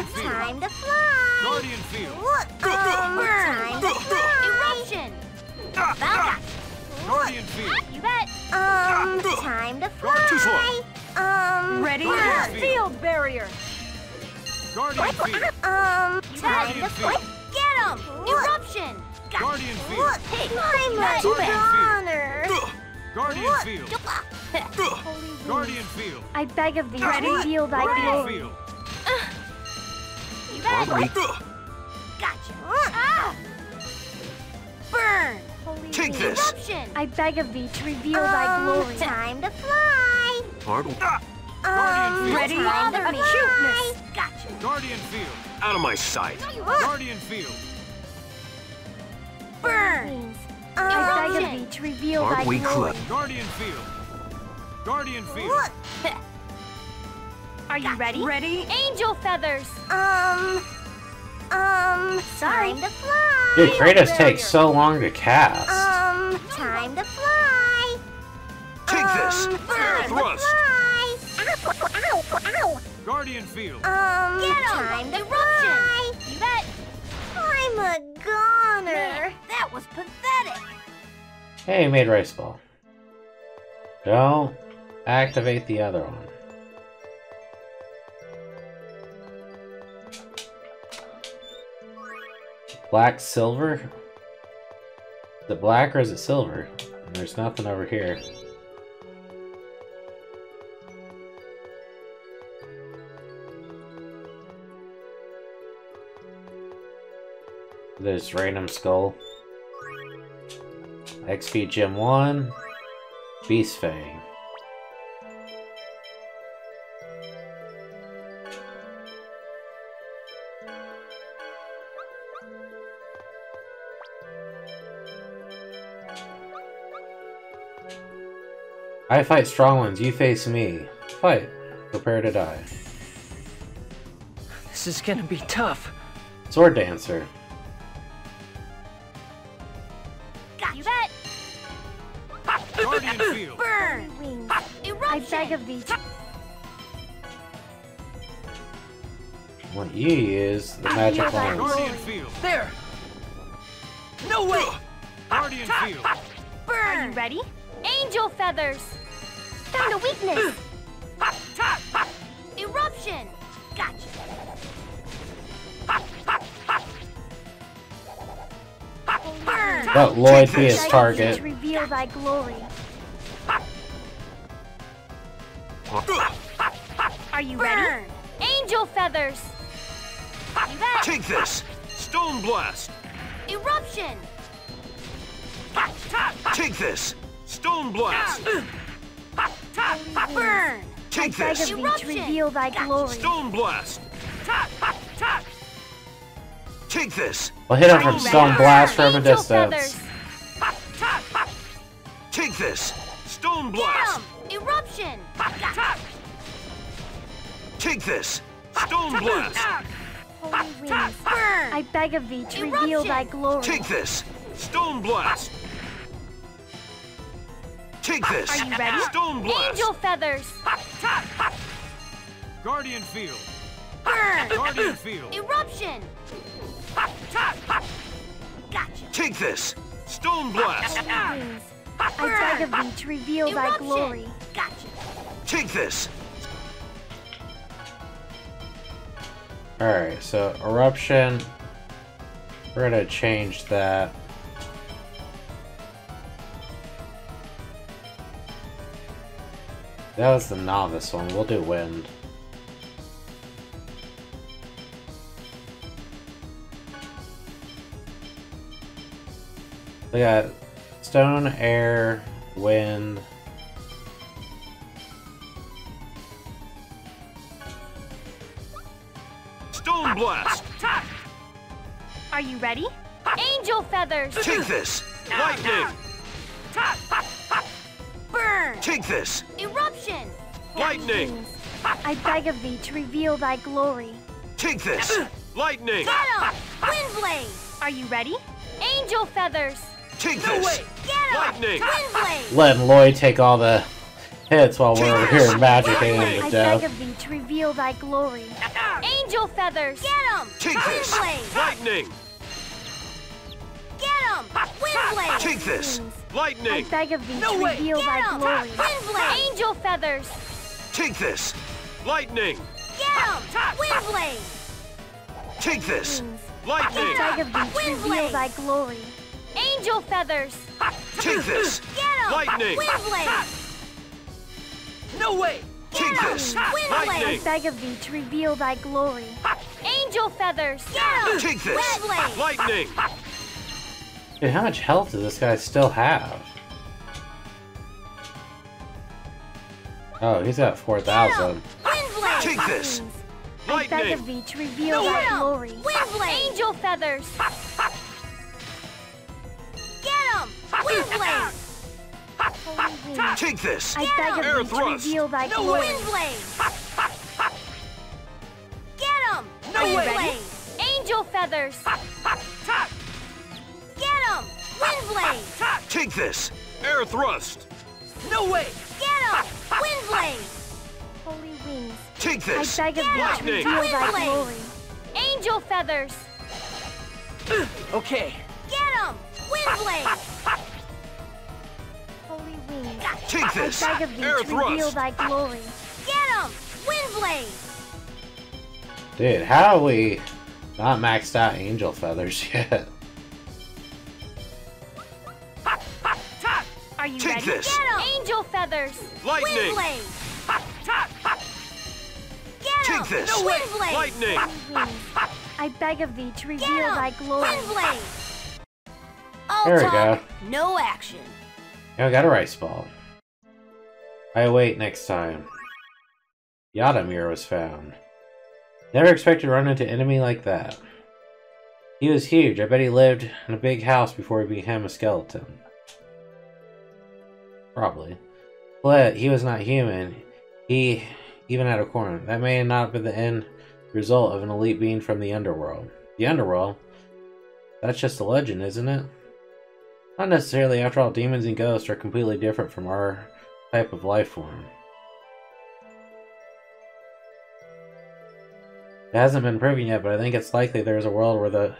time to fly. Guardian field. Look, um, time to fly. Eruption. Gotcha. Guardian field. You bet. Um, time to fly. Um, ready? Guardian field barrier. Guardian field. Um, time to fly. Get him. Eruption. Guardian Field! Look, I'm a Guardian Field! Guardian Field! Guardian Field! I beg of thee, ready? Field, I Guardian Field! You bet! Gotcha! Ah. Burn! Holy Take this! Eruption. I beg of thee to reveal um, thy glory. Time to fly! Guardian um, Field! Ready? Time to fly! Gotcha! Guardian Field! Out of my sight! Guardian Field! Burn! I beg of thee to reveal thy glory. Guardian Field. Guardian field. Look. Are you That's ready? Ready? Angel feathers. Um. Um. Sorry. Time to fly. Dude, Kratos takes so long to cast. Um. Time to fly. Take um, this. Time thrust. To fly. Ow, ow, ow. Guardian field. Um. Get on. Time to fly. You bet. I'm a goner. Man, that was pathetic. Hey, he made rice ball. Don't activate the other one. Black silver? Is it black or is it silver? There's nothing over here. There's random skull. X P Gym one. Beast Fang. I fight strong ones, you face me. Fight. Prepare to die. This is gonna be tough. Sword Dancer. Got you bet. Guardian field. Burn. I beg of thee. What you use, the magic lines. There. No way. Guardian field. Burn. Are you ready? Angel feathers. Found a weakness. Eruption. Gotcha. Burn. Let Lloyd be his target. Reveal thy glory. Are you ready? Angel feathers. Take this. Stone blast. Eruption. Take this. Stone blast. Burn. Take I this. Eruption. Reveal thy glory. Stone blast. Take this. We'll hit him from stone blast from a distance. Take this. Stone blast. Eruption. Take this. Stone blast. Holy winds. Burn. I beg of thee to reveal thy glory. Take this. Stone blast. Take this! Are you ready? Stone blast! Angel feathers! Guardian field! Burn! Guardian field! Eruption! Gotcha! Take this! Stone blast! Burn. I beg of thee to reveal Eruption. Thy glory! Gotcha! Take this! Alright, so eruption. We're gonna change that. That was the novice one. We'll do wind. We got stone, air, wind. Stone blast! Are you ready? Angel feathers! Take this! Lightning! Burn! Take this! Eruption! Lightning! I beg of thee to reveal thy glory. Take this! Lightning! Get him! Wind blade! Are you ready? Angel feathers! Take this! Lightning! Wind blade! Let Lloyd take all the hits while we're over here magicking him to death. I beg of thee to reveal thy glory. Angel feathers! Get him! Take this! Lightning! Get him! Wind blade! Take this! Lightning! I beg of thee no to way. Reveal Get thy em. Glory. Wind blade! Angel feathers! Take this! Lightning! Get him! Wind blade! Take this! Lightning! I beg of thee to Wind reveal blade. Thy glory. Angel feathers! Take this! Get him! Lightning! Wind blade! No way! Get Take em. This! Wind lightning! I beg of thee to reveal thy glory. Angel feathers! Get him! Take this! Wind blade! Lightning! Dude, how much health does this guy still have? Oh, he's at four thousand. Take this! I beg of thee to reveal thy glory. Wind blade! Angel feathers! Get him! Wind blade! holy. Take this! I beg of you to reveal thy glory. Wind Blade! Get him! No way! Angel feathers! Get him! Wind Blade! Take this! Air thrust! No way! Get him! Wind Blade! Holy wings! Take this! I beg of you to reveal thy glory. Angel feathers! Okay. Get him! Wind Blade! Holy wings! Take this! I beg of you to reveal thy glory. Get him! Wind Blade! Dude, how are we not maxed out angel feathers yet? Are you Take ready? This. Get him! Angel feathers! Lightning! Wind Blade! Get him! Take this! No way! Wind Blade! Lightning! I beg of thee to reveal thy glory. Wind Blade! There we go. No action. Now we got a rice ball. I wait next time. Yadamir was found. Never expected to run into an enemy like that. He was huge. I bet he lived in a big house before he became a skeleton. Probably. But he was not human. He even had a corn. That may not be the end result of an elite being from the underworld. The underworld? That's just a legend, isn't it? Not necessarily. After all, demons and ghosts are completely different from our type of life form. It hasn't been proven yet, but I think it's likely there is a world where the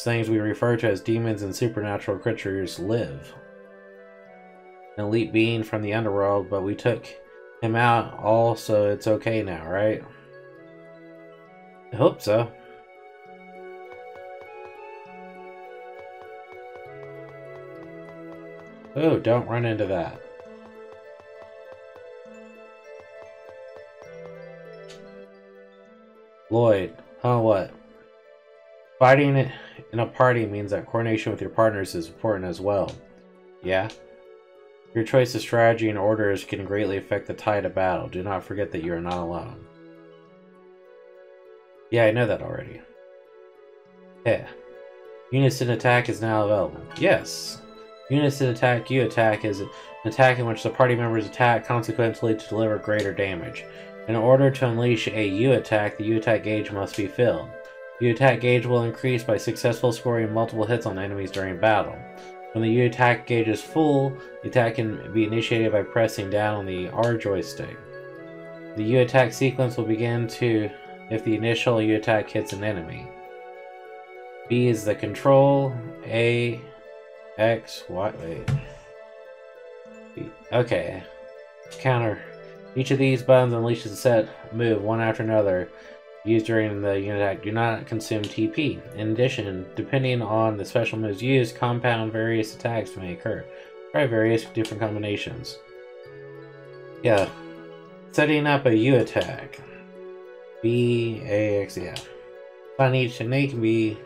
things we refer to as demons and supernatural creatures live. An elite being from the underworld, but we took him out all, so it's okay now, right? I hope so. Oh, don't run into that. Lloyd, huh, what? Fighting it in a party means that coordination with your partners is important as well. Yeah? Your choice of strategy and orders can greatly affect the tide of battle. Do not forget that you are not alone. Yeah, I know that already. Yeah. Unison attack is now available. Yes. Unison attack, you attack is an attack in which the party members attack consequently to deliver greater damage. In order to unleash a U attack, the U attack gauge must be filled. The U attack gauge will increase by successful scoring multiple hits on enemies during battle. When the U attack gauge is full, the attack can be initiated by pressing down on the R joystick. The U attack sequence will begin to if the initial U attack hits an enemy. B is the control, A, X, Y, wait. B. Okay. Counter. Each of these buttons unleashes a set move one after another used during the unit attack. Do not consume T P. In addition, depending on the special moves used, compound various attacks may occur. Try various different combinations. Yeah. Setting up a U attack. B, A, X, yeah. Finding each technique can be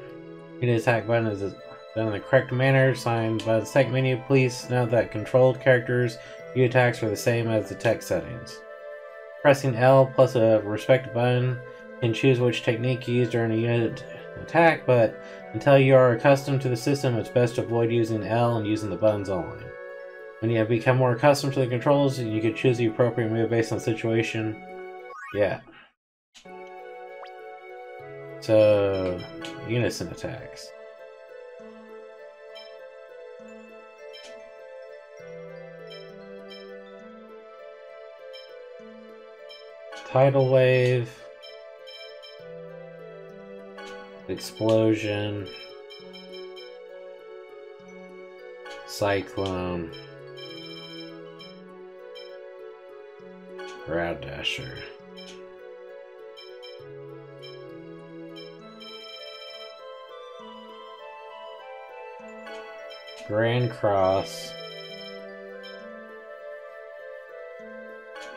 unit attack button is done in the correct manner. Signed by the second menu. Please note that controlled characters U attacks are the same as the text settings. Pressing L plus a respective button can choose which technique you use during a unit attack, but until you are accustomed to the system, it's best to avoid using L and using the buttons only. When you have become more accustomed to the controls, you can choose the appropriate move based on the situation. Yeah. So, unison attacks. Tidal wave, explosion, cyclone, crowd dasher. Grand cross,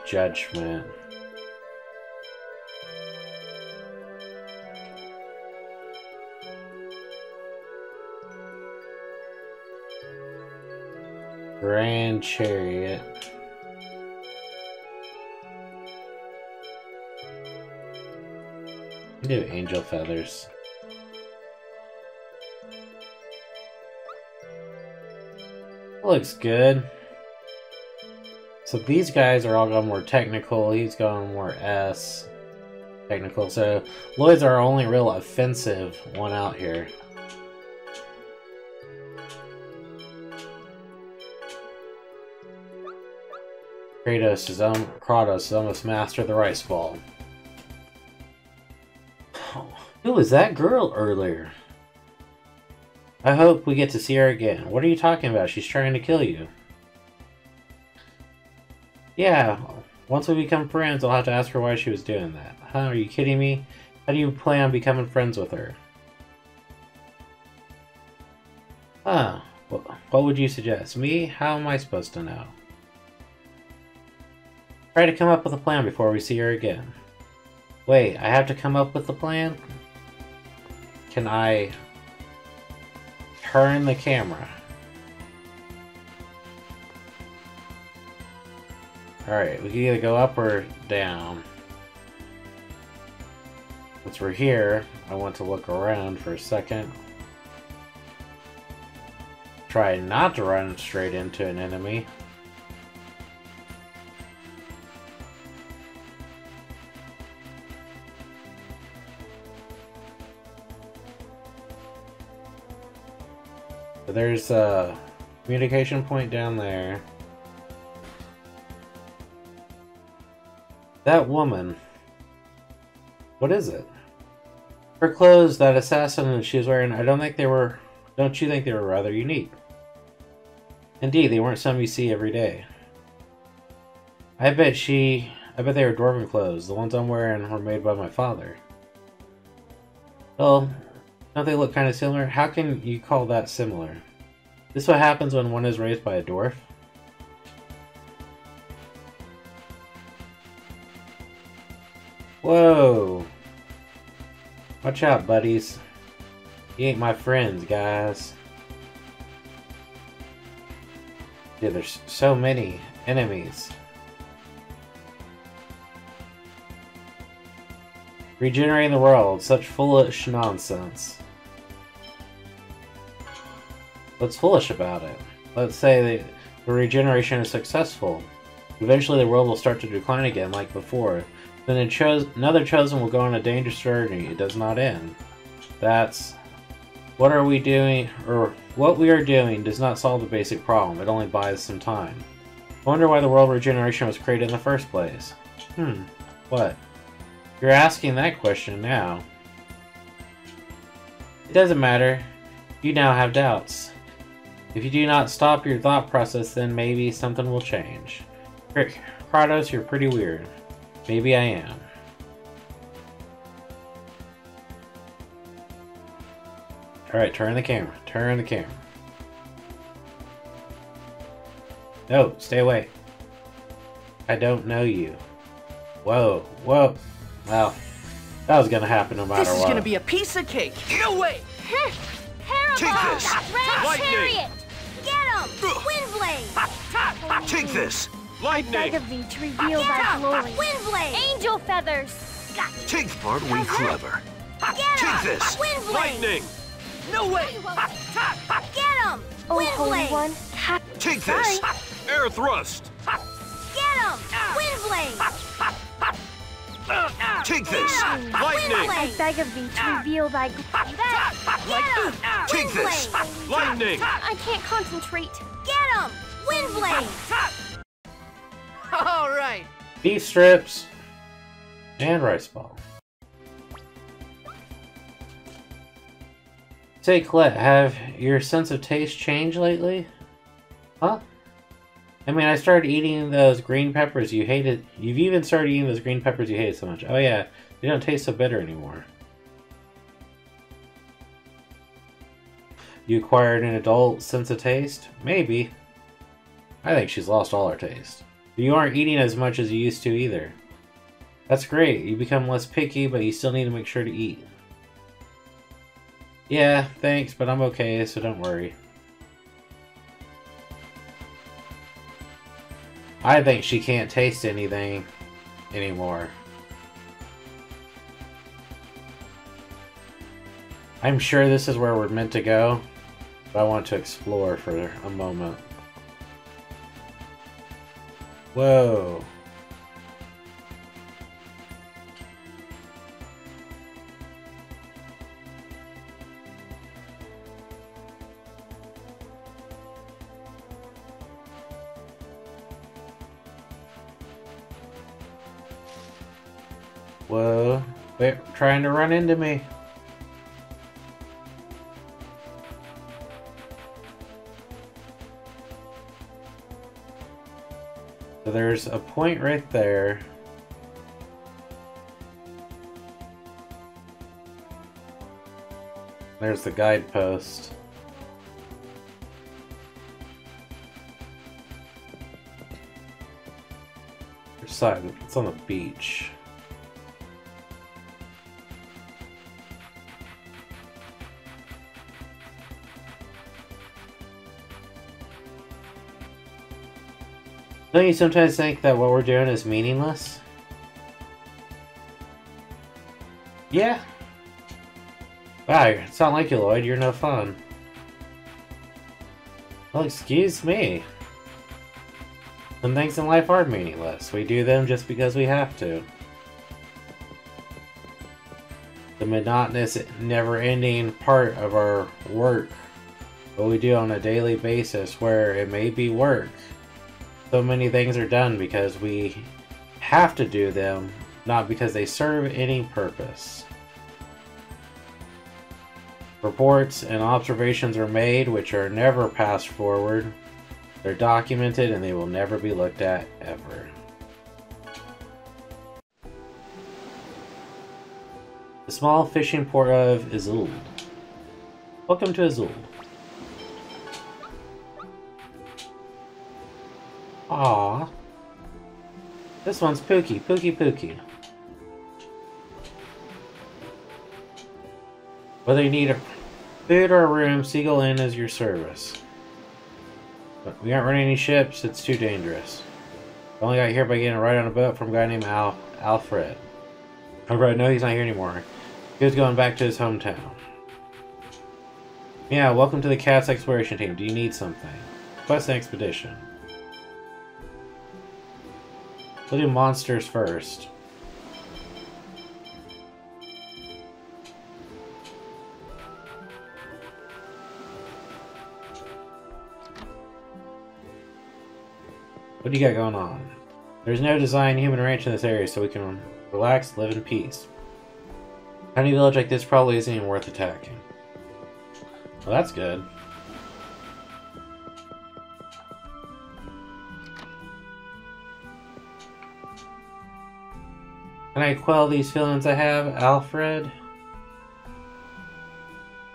judgment. Grand Chariot. Do angel feathers. Looks good. So these guys are all going more technical. He's going more S technical. So Lloyd's our only real offensive one out here. Kratos is, um, Kratos is almost master of the rice ball. Who was that girl earlier? I hope we get to see her again. What are you talking about? She's trying to kill you. Yeah, once we become friends, I'll have to ask her why she was doing that. Huh, are you kidding me? How do you plan on becoming friends with her? Huh, well, what would you suggest? Me? How am I supposed to know? Try to come up with a plan before we see her again. Wait, I have to come up with a plan? Can I turn the camera? Alright, we can either go up or down. Since we're here, I want to look around for a second. Try not to run straight into an enemy. There's a communication point down there. That woman. What is it? Her clothes, that assassin that she was wearing, I don't think they were... Don't you think they were rather unique? Indeed, they weren't some you see every day. I bet she... I bet they were dwarven clothes. The ones I'm wearing were made by my father. Well... Don't they look kind of similar? How can you call that similar? This is what happens when one is raised by a dwarf. Whoa! Watch out, buddies. You ain't my friends, guys. Dude, there's so many enemies. Regenerating the world. Such foolish nonsense. What's foolish about it? Let's say that the regeneration is successful. Eventually the world will start to decline again like before. Then a cho- another chosen will go on a dangerous journey. It does not end. That's... What are we doing, or what we are doing does not solve the basic problem. It only buys some time. I wonder why the world regeneration was created in the first place. Hmm. What? You're asking that question now. It doesn't matter. You now have doubts. If you do not stop your thought process, then maybe something will change. Kratos, you're pretty weird. Maybe I am. Alright, turn the camera. Turn the camera. No, stay away. I don't know you. Whoa, whoa. Well, that was gonna happen no matter what. This is what. Gonna be a piece of cake. Get away! Take this! Lightning! Get him! Wind Blade! Take this! Lightning! Beg of thee to reveal thy glory. Wind Blade! Angel feathers! Take part, we clever. Get him! Take this! Wind Blade! Lightning! No way! Get him! Wind Blade! Oh, Holy One! Take this! Air Thrust! Get him! Wind Blade! Take this! Lightning! I beg of thee to reveal thy... Get him! Take this! Lightning! I can't concentrate. Get him! Wind Blade! Alright! Beef strips and rice ball. Say, Colette, have your sense of taste changed lately? Huh? I mean, I started eating those green peppers you hated. You've even started eating those green peppers you hated so much. Oh yeah, they don't taste so bitter anymore. You acquired an adult sense of taste? Maybe. I think she's lost all her taste. You aren't eating as much as you used to either. That's great. You become less picky, but you still need to make sure to eat. Yeah, thanks, but I'm okay, so don't worry. I think she can't taste anything anymore. I'm sure this is where we're meant to go, but I want to explore for a moment. Whoa. Whoa. They're trying to run into me. So there's a point right there. There's the guidepost. It's on the beach. Don't you sometimes think that what we're doing is meaningless? Yeah. Wow, it's not like you, Lloyd. You're no fun. Well, excuse me. Some things in life are meaningless. We do them just because we have to. The monotonous, never-ending part of our work. What we do on a daily basis where it may be work. So many things are done because we have to do them, not because they serve any purpose. Reports and observations are made which are never passed forward. They're documented and they will never be looked at ever. The small fishing port of Azul. Welcome to Azul. Aww. This one's Pookie, Pookie, Pookie. Whether you need a food or a room, Seagull Inn is your service. But we aren't running any ships, it's too dangerous. I only got here by getting a ride on a boat from a guy named Al Aifread. Aifread, no, he's not here anymore. He was going back to his hometown. Yeah, welcome to the Cat's Exploration Team. Do you need something? Quest an expedition. We'll do monsters first. What do you got going on? There's no design human ranch in this area, so we can relax, live in peace. A tiny village like this probably isn't even worth attacking. Well, that's good. Can I quell these feelings I have, Aifread?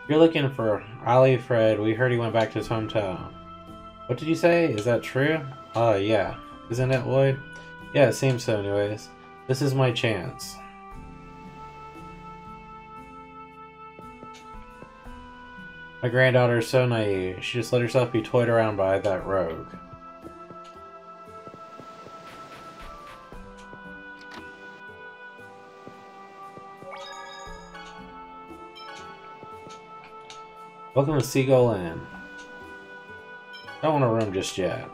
You're looking for Aifread. We heard he went back to his hometown. What did you say? Is that true? Oh, uh, yeah. Isn't it, Lloyd? Yeah, it seems so anyways. This is my chance. My granddaughter is so naive. She just let herself be toyed around by that rogue. Welcome to Seagull Inn. Don't want a room just yet.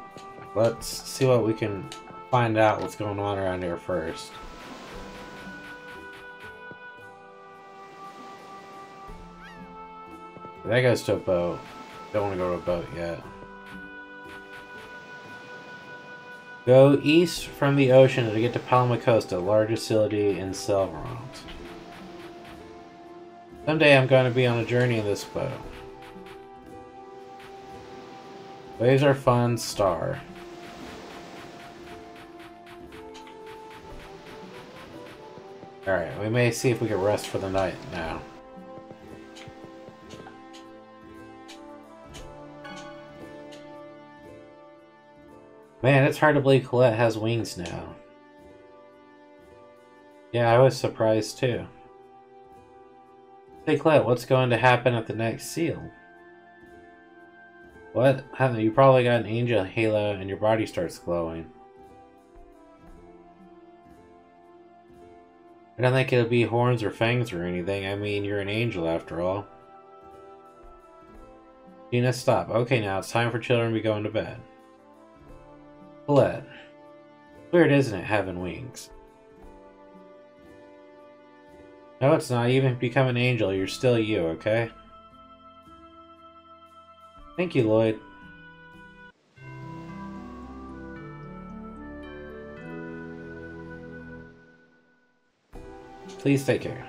Let's see what we can find out what's going on around here first. That goes to a boat. Don't want to go to a boat yet. Go east from the ocean to get to Palmacosta, largest city in Sylvarant. Someday I'm going to be on a journey in this boat. Waves are fun, star. Alright, we may see if we can rest for the night now. Man, it's hard to believe Colette has wings now. Yeah, I was surprised too. Hey Colette, what's going to happen at the next seal? What? You probably got an angel halo and your body starts glowing. I don't think it'll be horns or fangs or anything. I mean, you're an angel after all. Sheena, stop. Okay, now it's time for children to be going to bed. Colette, Weird, isn't it, having wings? No, it's not. Even if you become an angel, you're still you, okay? Thank you, Lloyd. Please take care.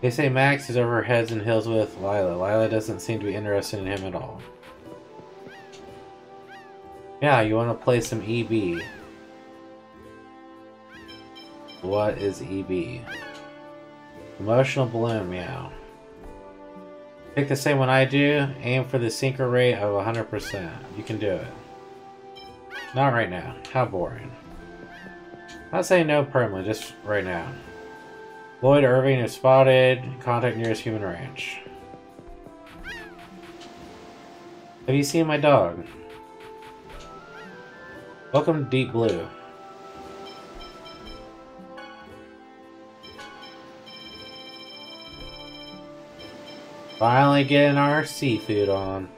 They say Max is over heads and heels with Lila. Lila doesn't seem to be interested in him at all. Yeah, you want to play some E B. What is E B? Emotional balloon, meow. Pick the same one I do. Aim for the synchro rate of one hundred percent. You can do it. Not right now. How boring. I'd say no permanently, just right now. Lloyd Irving is spotted. Contact nearest human ranch. Have you seen my dog? Welcome to Deep Blue. Finally getting our seafood on.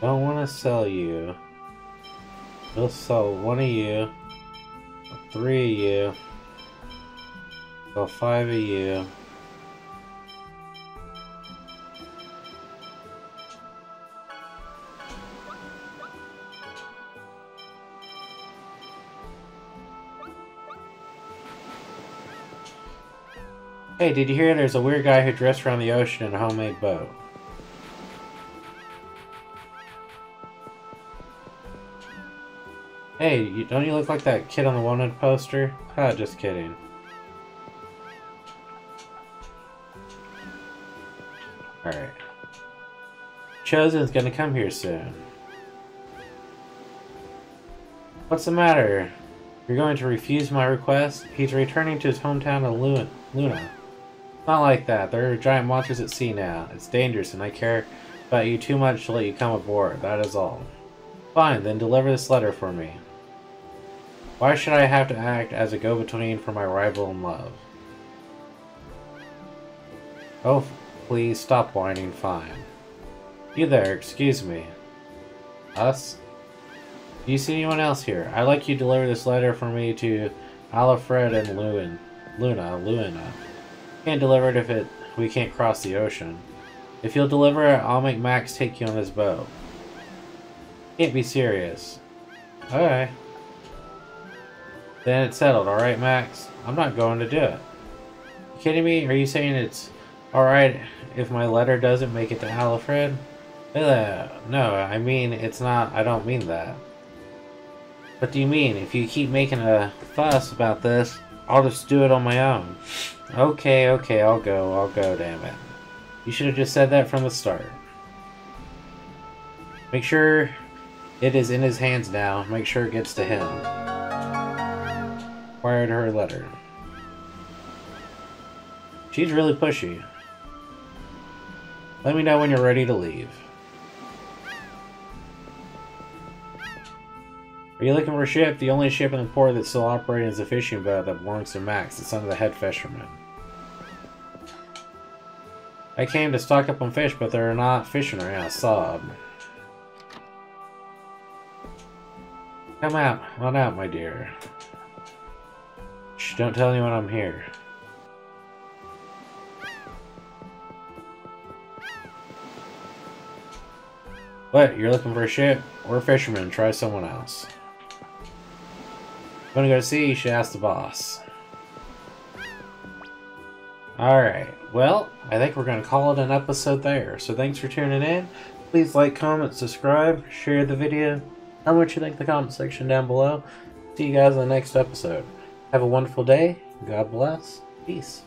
Don't want to sell you. We'll sell one of you, three of you, sell five of you. Hey, did you hear there's a weird guy who dressed around the ocean in a homemade boat? Hey, you, don't you look like that kid on the wanted poster? Ah, just kidding. Alright. Chosen's gonna come here soon. What's the matter? You're going to refuse my request? He's returning to his hometown of Luna. Not like that. There are giant monsters at sea now. It's dangerous and I care about you too much to let you come aboard. That is all. Fine, then deliver this letter for me. Why should I have to act as a go-between for my rival in love? Oh, please stop whining, fine. You there, excuse me. Us? Do you see anyone else here? I'd like you to deliver this letter for me to Aifread and Luin, Luna, Luina. Can't deliver it if it, we can't cross the ocean. If you'll deliver it, I'll make Max take you on his boat. Can't be serious. Alright. Then it's settled, alright, Max? I'm not going to do it. You kidding me? Are you saying it's alright if my letter doesn't make it to Aifread? Uh, no, I mean, it's not. I don't mean that. What do you mean? If you keep making a fuss about this, I'll just do it on my own. Okay, okay, I'll go. I'll go, damn it. You should have just said that from the start. Make sure it is in his hands now. Make sure it gets to him. Wired her letter. She's really pushy. Let me know when you're ready to leave. Are you looking for a ship? The only ship in the port that's still operating is a fishing boat that belongs to Max, the son of the head fisherman. I came to stock up on fish, but they're not fishing right now. Sob. Come out, on out, my dear. Shh, don't tell anyone I'm here. What, you're looking for a ship? We're fishermen, try someone else. If you wanna go to sea, you should ask the boss. Alright, well, I think we're gonna call it an episode there. So thanks for tuning in. Please like, comment, subscribe, share the video. Tell me what you think in the comment section down below. See you guys in the next episode. Have a wonderful day. God bless. Peace.